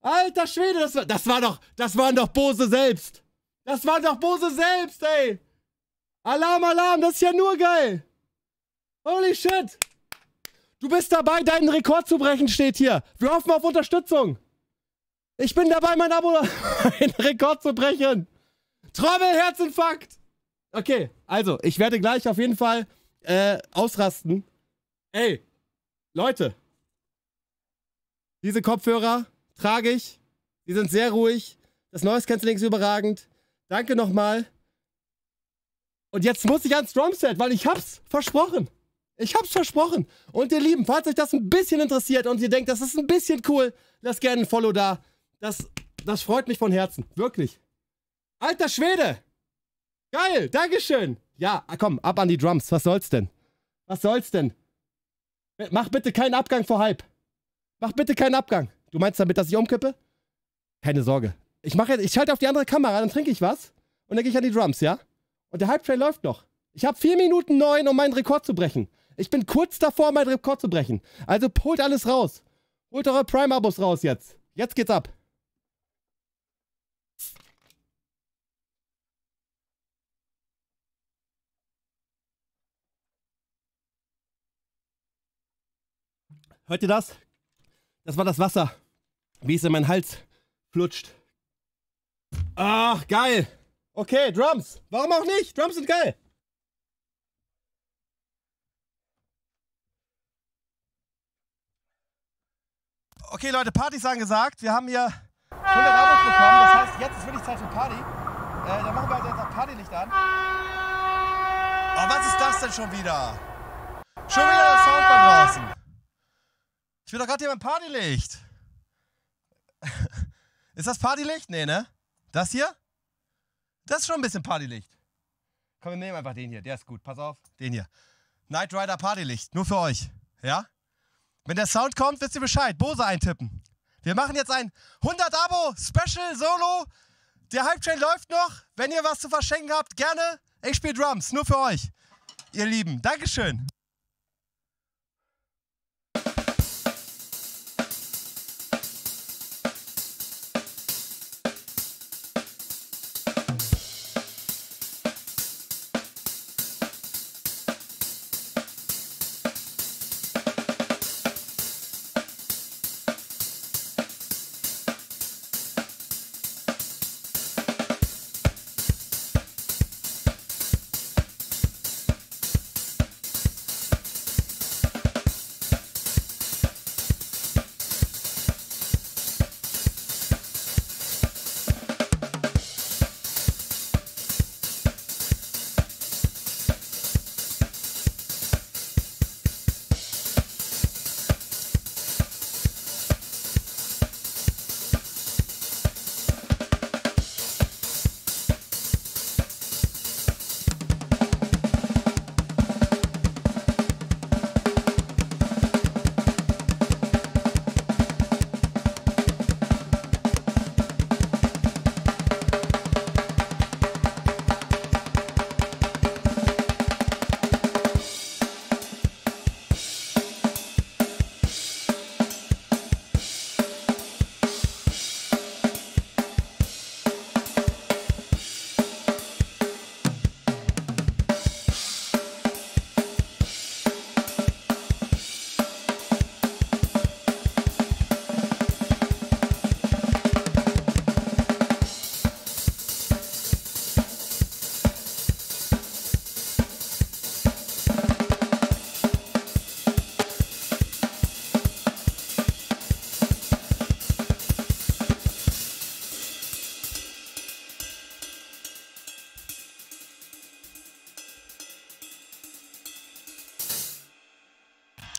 Alter Schwede, das war, das war doch, das waren doch Bose selbst! Das waren doch Bose selbst, ey! Alarm, Alarm, das ist ja nur geil! Holy shit! Du bist dabei, deinen Rekord zu brechen, steht hier. Wir hoffen auf Unterstützung. Ich bin dabei, mein Abo, meinen Rekord zu brechen. Trommel, Herzinfarkt. Okay, also, ich werde gleich auf jeden Fall äh, ausrasten. Ey, Leute. Diese Kopfhörer trage ich. Die sind sehr ruhig. Das Noise Cancelling ist überragend. Danke nochmal. Und jetzt muss ich ans Drumset, weil ich hab's versprochen. Ich hab's versprochen. Und ihr Lieben, falls euch das ein bisschen interessiert und ihr denkt, das ist ein bisschen cool, lasst gerne ein Follow da. Das, das freut mich von Herzen. Wirklich. Alter Schwede. Geil. Dankeschön. Ja, komm, ab an die Drums. Was soll's denn? Was soll's denn? Mach bitte keinen Abgang vor Hype. Mach bitte keinen Abgang. Du meinst damit, dass ich umkippe? Keine Sorge. Ich mache jetzt, ich schalte auf die andere Kamera, dann trinke ich was. Und dann gehe ich an die Drums, ja? Und der Hype-Train läuft noch. Ich habe vier Minuten neun, um meinen Rekord zu brechen. Ich bin kurz davor, meinen Rekord zu brechen. Also holt alles raus. Holt eure Prime-Abos raus jetzt. Jetzt geht's ab. Hört ihr das? Das war das Wasser, wie es in meinen Hals flutscht. Ach, geil. Okay, Drums. Warum auch nicht? Drums sind geil. Okay, Leute, Partys sagen gesagt. Wir haben hier hundert Abos bekommen. Das heißt, jetzt ist wirklich Zeit für Party. Äh, dann machen wir also jetzt auch Partylicht an. Oh, was ist das denn schon wieder? Schon wieder der Sound da draußen. Ich bin doch gerade hier beim Partylicht. Ist das Partylicht? Nee, ne? Das hier? Das ist schon ein bisschen Partylicht. Komm, wir nehmen einfach den hier. Der ist gut. Pass auf. Den hier. Night Rider Partylicht. Nur für euch. Ja? Wenn der Sound kommt, wisst ihr Bescheid. Bose eintippen. Wir machen jetzt ein hundert Abo Special Solo. Der Hype Train läuft noch. Wenn ihr was zu verschenken habt, gerne. Ich spiele Drums. Nur für euch. Ihr Lieben. Dankeschön.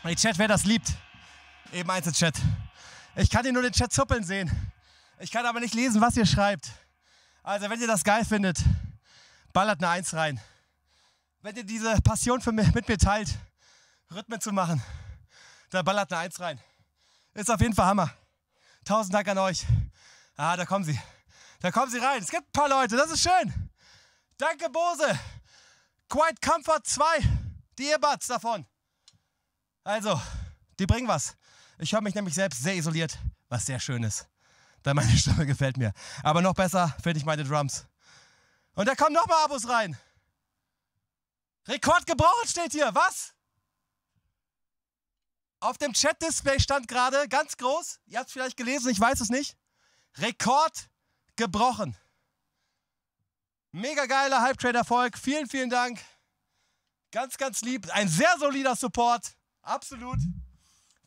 Und die Chat, wer das liebt, eben Einzelchat. Ich kann hier nur den Chat zuppeln sehen. Ich kann aber nicht lesen, was ihr schreibt. Also wenn ihr das geil findet, ballert eine Eins rein. Wenn ihr diese Passion für mich, mit mir teilt, Rhythmen zu machen, dann ballert eine Eins rein. Ist auf jeden Fall Hammer. Tausend Dank an euch. Ah, da kommen sie. Da kommen sie rein. Es gibt ein paar Leute, das ist schön. Danke, Bose QuietComfort zwei, die Earbuds davon. Also, die bringen was. Ich höre mich nämlich selbst sehr isoliert, was sehr schön ist. Denn meine Stimme gefällt mir. Aber noch besser finde ich meine Drums. Und da kommen nochmal Abos rein. Rekord gebraucht steht hier. Was? Auf dem Chat-Display stand gerade ganz groß. Ihr habt es vielleicht gelesen, ich weiß es nicht. Rekord gebrochen. Mega geiler Hype-Trade-Erfolg. Vielen, vielen Dank. Ganz, ganz lieb. Ein sehr solider Support. Absolut.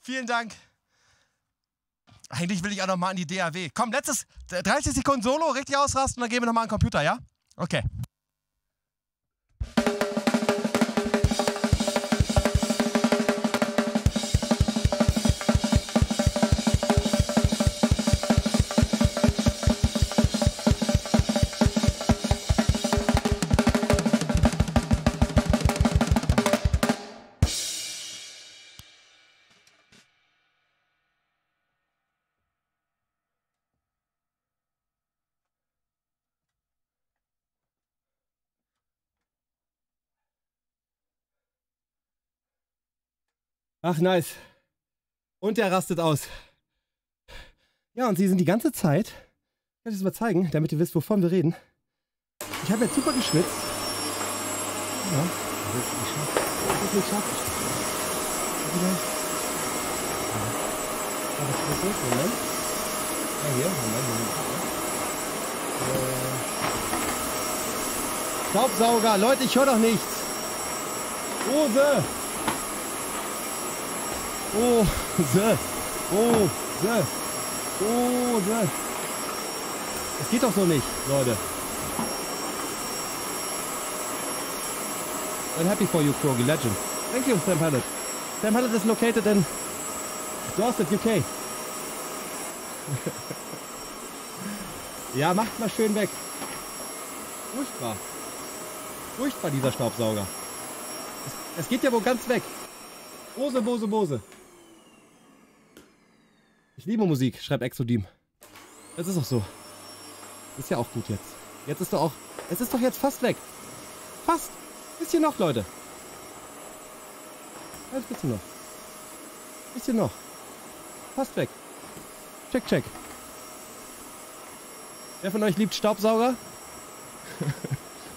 Vielen Dank. Eigentlich will ich auch nochmal an die D A W. Komm, letztes dreißig Sekunden Solo, richtig ausrasten, dann gehen wir nochmal an den Computer, ja? Okay. Ach, nice. Und der rastet aus. Ja, und sie sind die ganze Zeit, ich werde es mal zeigen, damit ihr wisst, wovon wir reden. Ich habe jetzt super geschwitzt. Ja, das ist nicht scharf. Das ist nicht scharf. Aber das ist nicht, Moment. Ja, hier, Moment, Moment. Äh, Staubsauger, Leute, ich höre doch nichts. Hose! Oh, se, oh, se, oh, se. Es geht doch so nicht, Leute. I'm happy for you, Krogi, legend. Thank you, Sam Hallett. Sam Hallett is located in Dorset, U K. Ja, macht mal schön weg. Furchtbar. Furchtbar, dieser Staubsauger. Es, es geht ja wohl ganz weg. Bose, Bose, Bose. Ich liebe Musik, schreibt Exodim. Das ist auch so. Ist ja auch gut jetzt. Jetzt ist doch auch. Es ist doch jetzt fast weg. Fast. Bisschen noch, Leute. Ein bisschen noch. Bisschen noch. Fast weg. Check, check. Wer von euch liebt Staubsauger?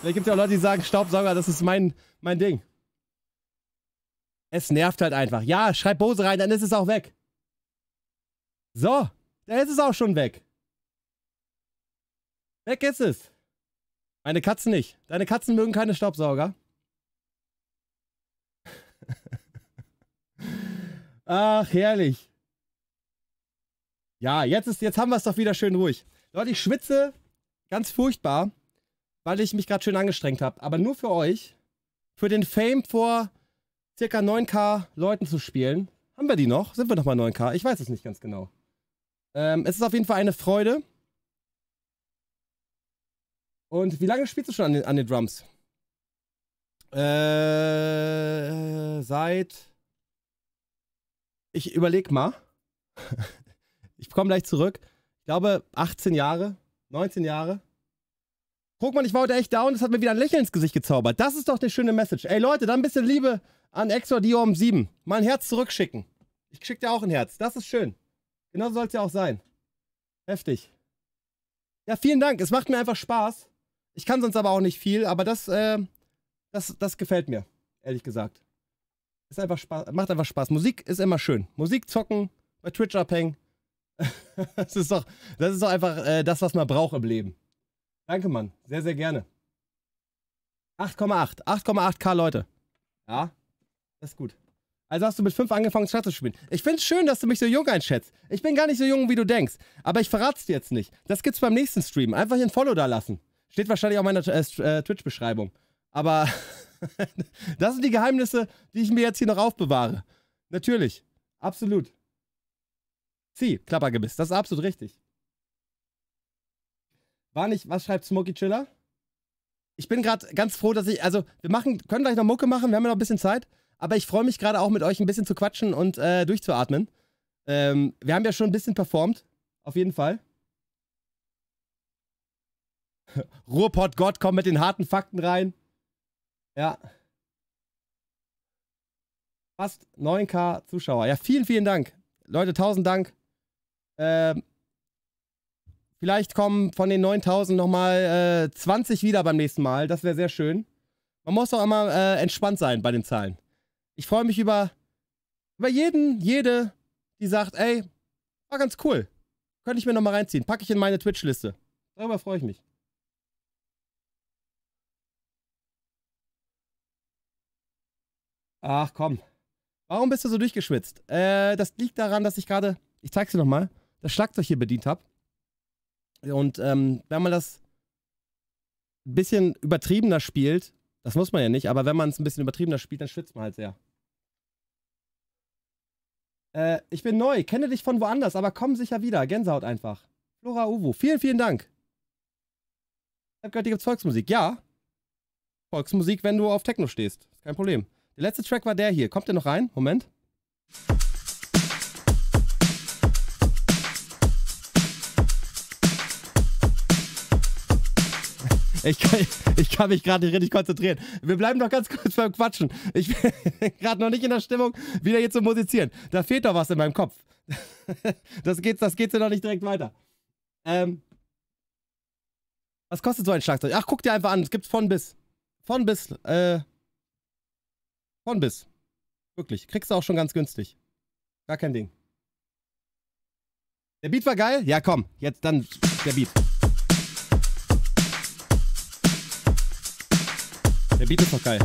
Vielleicht gibt es ja auch Leute, die sagen, Staubsauger, das ist mein, mein Ding. Es nervt halt einfach. Ja, schreib Bose rein, dann ist es auch weg. So, da ist es auch schon weg. Weg ist es. Meine Katzen nicht. Deine Katzen mögen keine Staubsauger. Ach, herrlich. Ja, jetzt, ist, jetzt haben wir es doch wieder schön ruhig. Leute, ich schwitze ganz furchtbar, weil ich mich gerade schön angestrengt habe. Aber nur für euch, für den Fame vor circa neun K Leuten zu spielen. Haben wir die noch? Sind wir nochmal neun K? Ich weiß es nicht ganz genau. Ähm, es ist auf jeden Fall eine Freude. Und wie lange spielst du schon an den, an den Drums? Äh, seit... Ich überleg mal. Ich komme gleich zurück. Ich glaube achtzehn Jahre, neunzehn Jahre. Krogmann, ich war heute echt down. Das hat mir wieder ein Lächeln ins Gesicht gezaubert. Das ist doch eine schöne Message. Ey Leute, dann ein bisschen Liebe an Exordium sieben. Mal ein Herz zurückschicken. Ich schicke dir auch ein Herz. Das ist schön. Genauso soll es ja auch sein. Heftig. Ja, vielen Dank. Es macht mir einfach Spaß. Ich kann sonst aber auch nicht viel, aber das, äh, das, das gefällt mir, ehrlich gesagt. Ist einfach Spaß, macht einfach Spaß. Musik ist immer schön. Musik zocken, bei Twitch abhängen. Das ist doch, das ist doch einfach äh, das, was man braucht im Leben. Danke, Mann. Sehr, sehr gerne. acht Komma acht. acht Komma acht K Leute. Ja. Das ist gut. Also hast du mit fünf angefangen, Schatz zu spielen. Ich finde es schön, dass du mich so jung einschätzt. Ich bin gar nicht so jung, wie du denkst. Aber ich verrate es dir jetzt nicht. Das gibt's beim nächsten Stream. Einfach hier ein Follow da lassen. Steht wahrscheinlich auch in meiner äh, Twitch-Beschreibung. Aber das sind die Geheimnisse, die ich mir jetzt hier noch aufbewahre. Natürlich. Absolut. Sie, Klappergebiss. Das ist absolut richtig. War nicht, was schreibt Smokey Chiller? Ich bin gerade ganz froh, dass ich, also wir machen, können gleich noch Mucke machen, wir haben ja noch ein bisschen Zeit, aber ich freue mich gerade auch mit euch ein bisschen zu quatschen und äh, durchzuatmen. Ähm, wir haben ja schon ein bisschen performt, auf jeden Fall. Ruhrpott-Gott, komm mit den harten Fakten rein. Ja. Fast neun K Zuschauer. Ja, vielen, vielen Dank. Leute, tausend Dank. Ähm. Vielleicht kommen von den neuntausend nochmal äh, zwanzig wieder beim nächsten Mal. Das wäre sehr schön. Man muss doch immer äh, entspannt sein bei den Zahlen. Ich freue mich über, über jeden, jede, die sagt, ey, war ganz cool. Könnte ich mir nochmal reinziehen. Packe ich in meine Twitch-Liste. Darüber freue ich mich. Ach komm. Warum bist du so durchgeschwitzt? Äh, das liegt daran, dass ich gerade, ich zeig's dir nochmal, das Schlagzeug hier bedient habe. Und ähm, wenn man das ein bisschen übertriebener spielt, das muss man ja nicht, aber wenn man es ein bisschen übertriebener spielt, dann schwitzt man halt sehr. Äh, ich bin neu, kenne dich von woanders, aber komm sicher wieder. Gänsehaut einfach. Flora Uwu, vielen, vielen Dank. Ich hab gehört, hier gibt's Volksmusik. Ja. Volksmusik, wenn du auf Techno stehst. Ist kein Problem. Der letzte Track war der hier. Kommt der noch rein? Moment. Ich kann, ich kann mich gerade nicht richtig konzentrieren. Wir bleiben noch ganz kurz beim Quatschen. Ich bin gerade noch nicht in der Stimmung, wieder hier zu musizieren. Da fehlt doch was in meinem Kopf. Das geht, das geht's ja noch nicht direkt weiter. Ähm, was kostet so ein Schlagzeug? Ach, guck dir einfach an. Es gibt von bis. Von bis. Äh, von bis. Wirklich. Kriegst du auch schon ganz günstig. Gar kein Ding. Der Beat war geil? Ja, komm. Jetzt dann der Beat. Der Beat ist doch geil.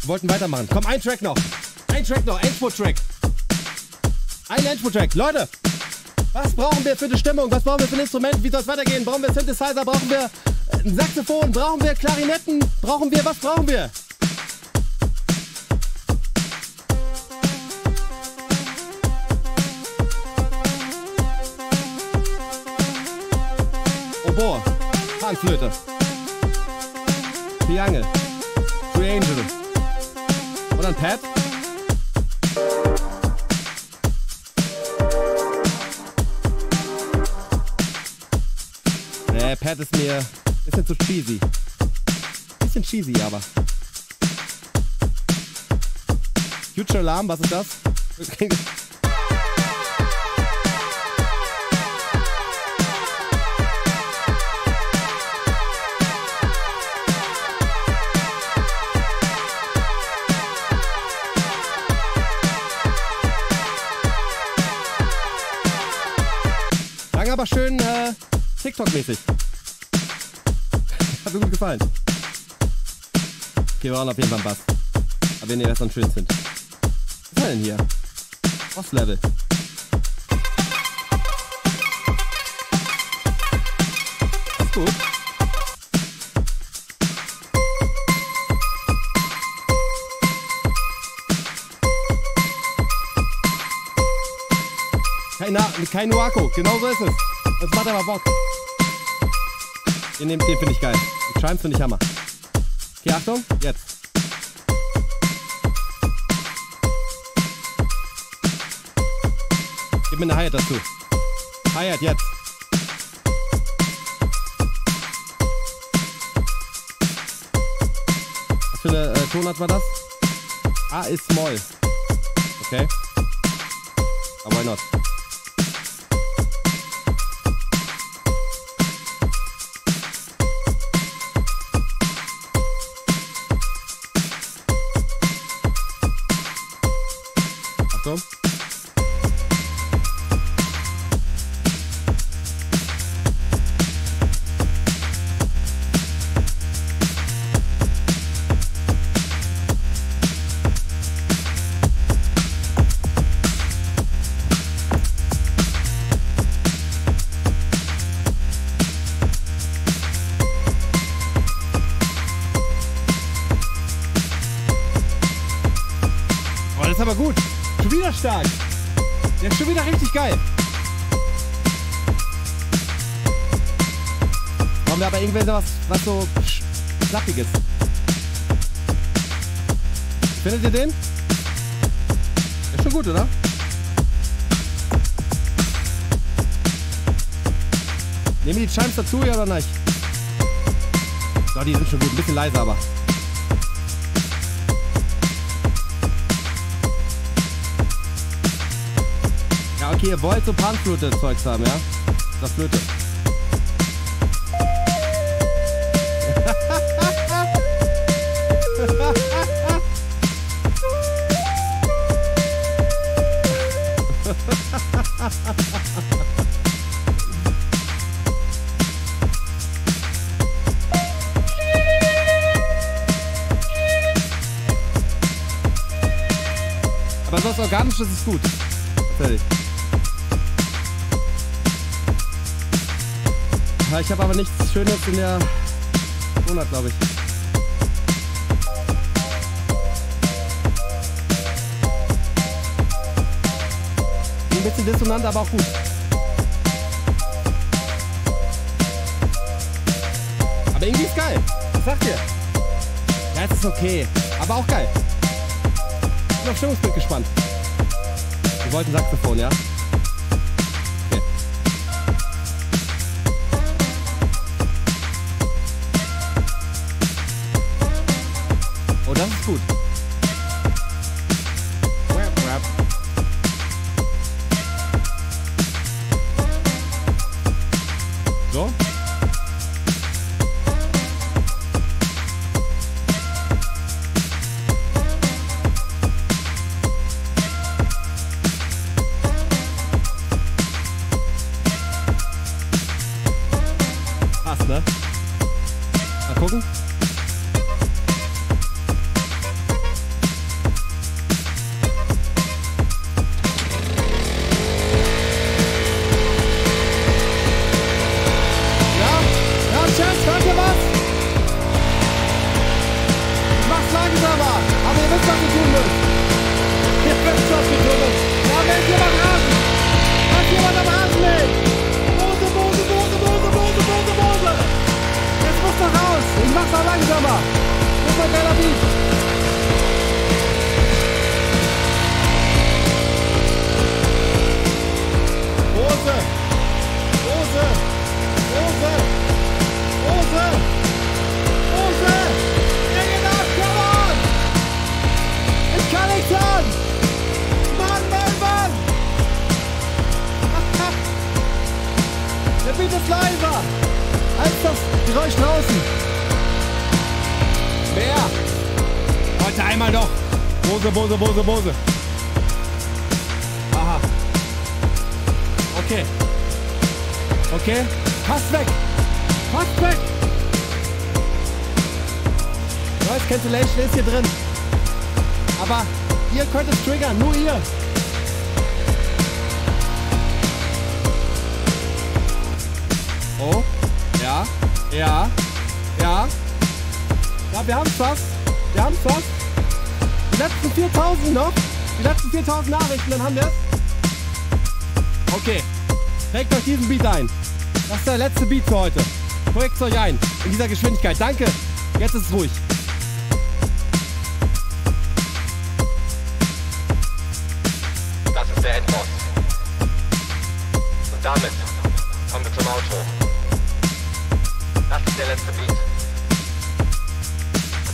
Wir wollten weitermachen. Komm, ein Track noch. Ein Track noch. Endspurt-Track. Ein Endspurt-Track. Leute, was brauchen wir für eine Stimmung? Was brauchen wir für ein Instrument? Wie soll es weitergehen? Brauchen wir Synthesizer? Brauchen wir ein Saxophon? Brauchen wir Klarinetten? Brauchen wir? Was brauchen wir? Oboe. Panflöte. Triangle, Triangle und dann Pad. Nee, Pad ist mir ein bisschen zu cheesy. Bisschen cheesy, aber. Future Alarm, was ist das? Aber schön äh, TikTok-mäßig. Hat mir gut gefallen. Okay, wir brauchen auf jeden Fall einen Bass. Aber wenn ihr das dann schön findet. Was ist denn hier? Boss-Level. Das ist gut. Na, kein Nuako, genau so ist es. Das macht aber Bock. Den, den finde ich geil. Den Chimes finde ich Hammer. Okay, Achtung, jetzt. Gib mir eine Hi-Hat dazu. Hi-Hat jetzt. Was für eine äh, Tonart war das? A ist Moll. Okay. Aber why not? gut. Schon wieder stark. Der ist schon wieder richtig geil. Brauchen wir aber irgendwie was, was so Schlappiges. Findet ihr den? Der ist schon gut, oder? Nehmen wir die Chimes dazu, ja oder nicht? Ja, die sind schon gut. Ein bisschen leiser, aber. Ja, okay, ihr wollt so Panflöte-Zeugs haben, ja? Das Flöte. Aber sonst organisch, das ist gut. Fertig. Ich habe aber nichts Schönes in der Monat, glaube ich. Ein bisschen dissonant, aber auch gut. Aber irgendwie ist geil. Was sagt ihr? Ja, es ist okay, aber auch geil. Ich bin auf Stimmungsbild gespannt. Wir wollten Saxophon, ja? Okay. Oh, das ist gut. So. Bose, Bose, Bose. Aha. Okay. Okay. Fast weg. Fast weg. Noise Cancellation ist hier drin. Aber ihr könnt es triggern. Nur ihr. Oh. Ja. Ja. Ja. Ja, wir haben's fast. Wir haben's fast. Die letzten viertausend noch, die letzten viertausend Nachrichten, dann haben wir es. Okay, prägt euch diesen Beat ein. Das ist der letzte Beat für heute. Prägt euch ein, in dieser Geschwindigkeit. Danke, jetzt ist es ruhig. Das ist der Endboss. Und damit kommen wir zum Auto. Das ist der letzte Beat.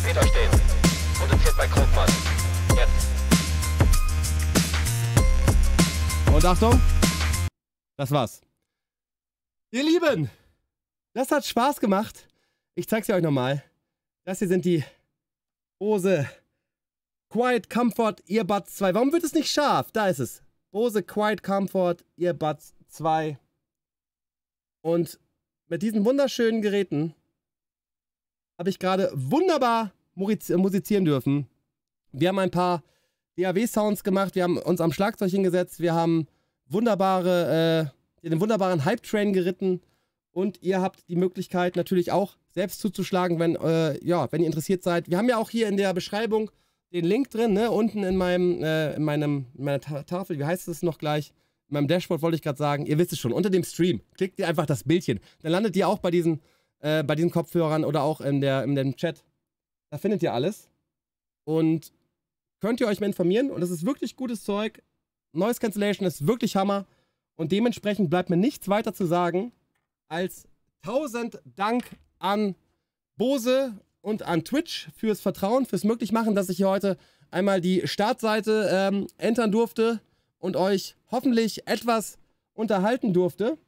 Seht euch den. Produziert bei Krogmann. Jetzt. Und Achtung, das war's. Ihr Lieben, das hat Spaß gemacht. Ich zeig's euch nochmal. Das hier sind die Bose QuietComfort Earbuds zwei. Warum wird es nicht scharf? Da ist es. Bose QuietComfort Earbuds zwei. Und mit diesen wunderschönen Geräten habe ich gerade wunderbar musizieren dürfen. Wir haben ein paar D A W-Sounds gemacht, wir haben uns am Schlagzeug hingesetzt, wir haben wunderbare, äh, den wunderbaren Hype-Train geritten und ihr habt die Möglichkeit natürlich auch selbst zuzuschlagen, wenn, äh, ja, wenn ihr interessiert seid. Wir haben ja auch hier in der Beschreibung den Link drin, ne? Unten in meinem, äh, in meinem, in meiner Ta Tafel, wie heißt es noch gleich? In meinem Dashboard wollte ich gerade sagen, ihr wisst es schon, unter dem Stream, klickt ihr einfach das Bildchen. Dann landet ihr auch bei diesen, äh, bei diesen Kopfhörern oder auch in, der, in dem Chat. Da findet ihr alles. Und könnt ihr euch mal informieren. Und das ist wirklich gutes Zeug. Noise Cancellation ist wirklich Hammer. Und dementsprechend bleibt mir nichts weiter zu sagen, als tausend Dank an Bose und an Twitch fürs Vertrauen, fürs Möglichmachen, dass ich hier heute einmal die Startseite ähm, entern durfte und euch hoffentlich etwas unterhalten durfte.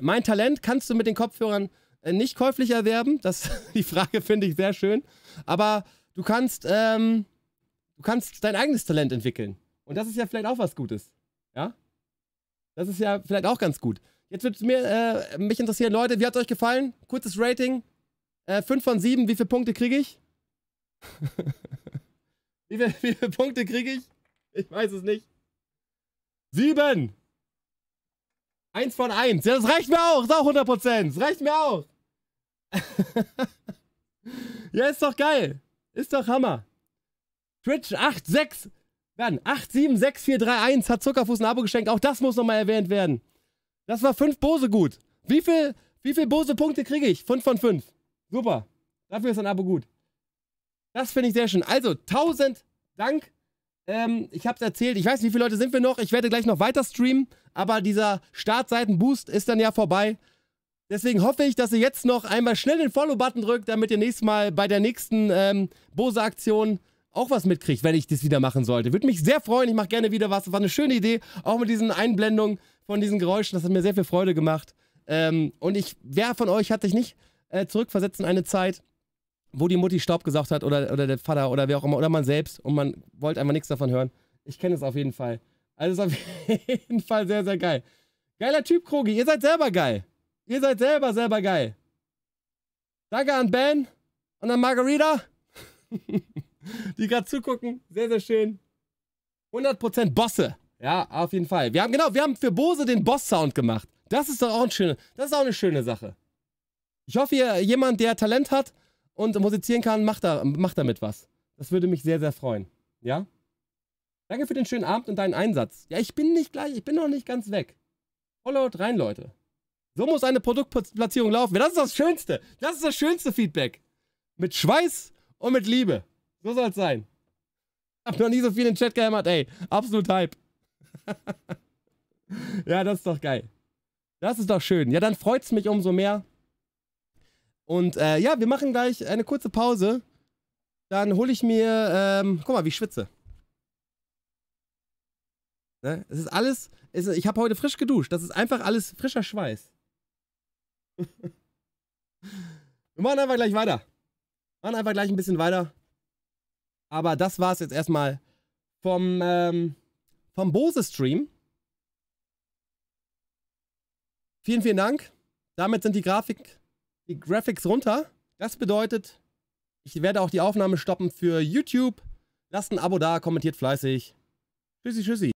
Mein Talent kannst du mit den Kopfhörern äh, nicht käuflich erwerben. Das, die Frage finde ich sehr schön. Aber du kannst, ähm, du kannst dein eigenes Talent entwickeln. Und das ist ja vielleicht auch was Gutes. Ja? Das ist ja vielleicht auch ganz gut. Jetzt würde äh, mich interessieren, Leute, wie hat es euch gefallen? Kurzes Rating. Äh, fünf von sieben, wie viele Punkte kriege ich? wie, viel, wie viele Punkte kriege ich? Ich weiß es nicht. sieben! eins von eins. Ja, das reicht mir auch. Ist auch hundert Prozent. Das reicht mir auch. Ja, ist doch geil. Ist doch Hammer. Twitch acht sechs. Werden acht sieben sechs vier drei eins hat Zuckerfuß ein Abo geschenkt. Auch das muss nochmal erwähnt werden. Das war fünf Bose gut. Wie viel, wie viel Bose-Punkte kriege ich? fünf von fünf. Super. Dafür ist ein Abo gut. Das finde ich sehr schön. Also, tausend Dank. Ähm, ich habe es erzählt. Ich weiß nicht, wie viele Leute sind wir noch. Ich werde gleich noch weiter streamen. Aber dieser Startseiten-Boost ist dann ja vorbei. Deswegen hoffe ich, dass ihr jetzt noch einmal schnell den Follow-Button drückt, damit ihr nächstes Mal bei der nächsten ähm, Bose-Aktion auch was mitkriegt, wenn ich das wieder machen sollte. Würde mich sehr freuen. Ich mache gerne wieder was. Das war eine schöne Idee. Auch mit diesen Einblendungen von diesen Geräuschen. Das hat mir sehr viel Freude gemacht. Ähm, und ich, wer von euch hat sich nicht zurückversetzen eine Zeit, wo die Mutti Staub gesaugt hat oder, oder der Vater oder wer auch immer oder man selbst und man wollte einfach nichts davon hören. Ich kenne es auf jeden Fall. Also ist auf jeden Fall sehr, sehr geil. Geiler Typ, Krogi. Ihr seid selber geil. Ihr seid selber, selber geil. Danke an Ben und an Margarita, die gerade zugucken. Sehr, sehr schön. hundert Prozent Bosse. Ja, auf jeden Fall. Wir haben, genau, wir haben für Bose den Boss-Sound gemacht. Das ist doch auch ein schöne, das ist auch eine schöne Sache. Ich hoffe, ihr, jemand, der Talent hat und musizieren kann, macht, da, macht damit was. Das würde mich sehr, sehr freuen. Ja? Danke für den schönen Abend und deinen Einsatz. Ja, ich bin nicht gleich, ich bin noch nicht ganz weg. Followt rein, Leute. So muss eine Produktplatzierung laufen. Das ist das Schönste. Das ist das schönste Feedback. Mit Schweiß und mit Liebe. So soll es sein. Hab noch nie so viel in den Chat gehämmert, ey. Absolut Hype. Ja, das ist doch geil. Das ist doch schön. Ja, dann freut es mich umso mehr. Und äh, ja, wir machen gleich eine kurze Pause. Dann hole ich mir, ähm, guck mal, wie ich schwitze. Ne? Es ist alles, es ist, ich habe heute frisch geduscht. Das ist einfach alles frischer Schweiß. Wir machen einfach gleich weiter. Wir machen einfach gleich ein bisschen weiter. Aber das war es jetzt erstmal vom, ähm, vom Bose-Stream. Vielen, vielen Dank. Damit sind die Grafik... die Graphics runter. Das bedeutet, ich werde auch die Aufnahme stoppen für YouTube. Lasst ein Abo da, kommentiert fleißig. Tschüssi, tschüssi.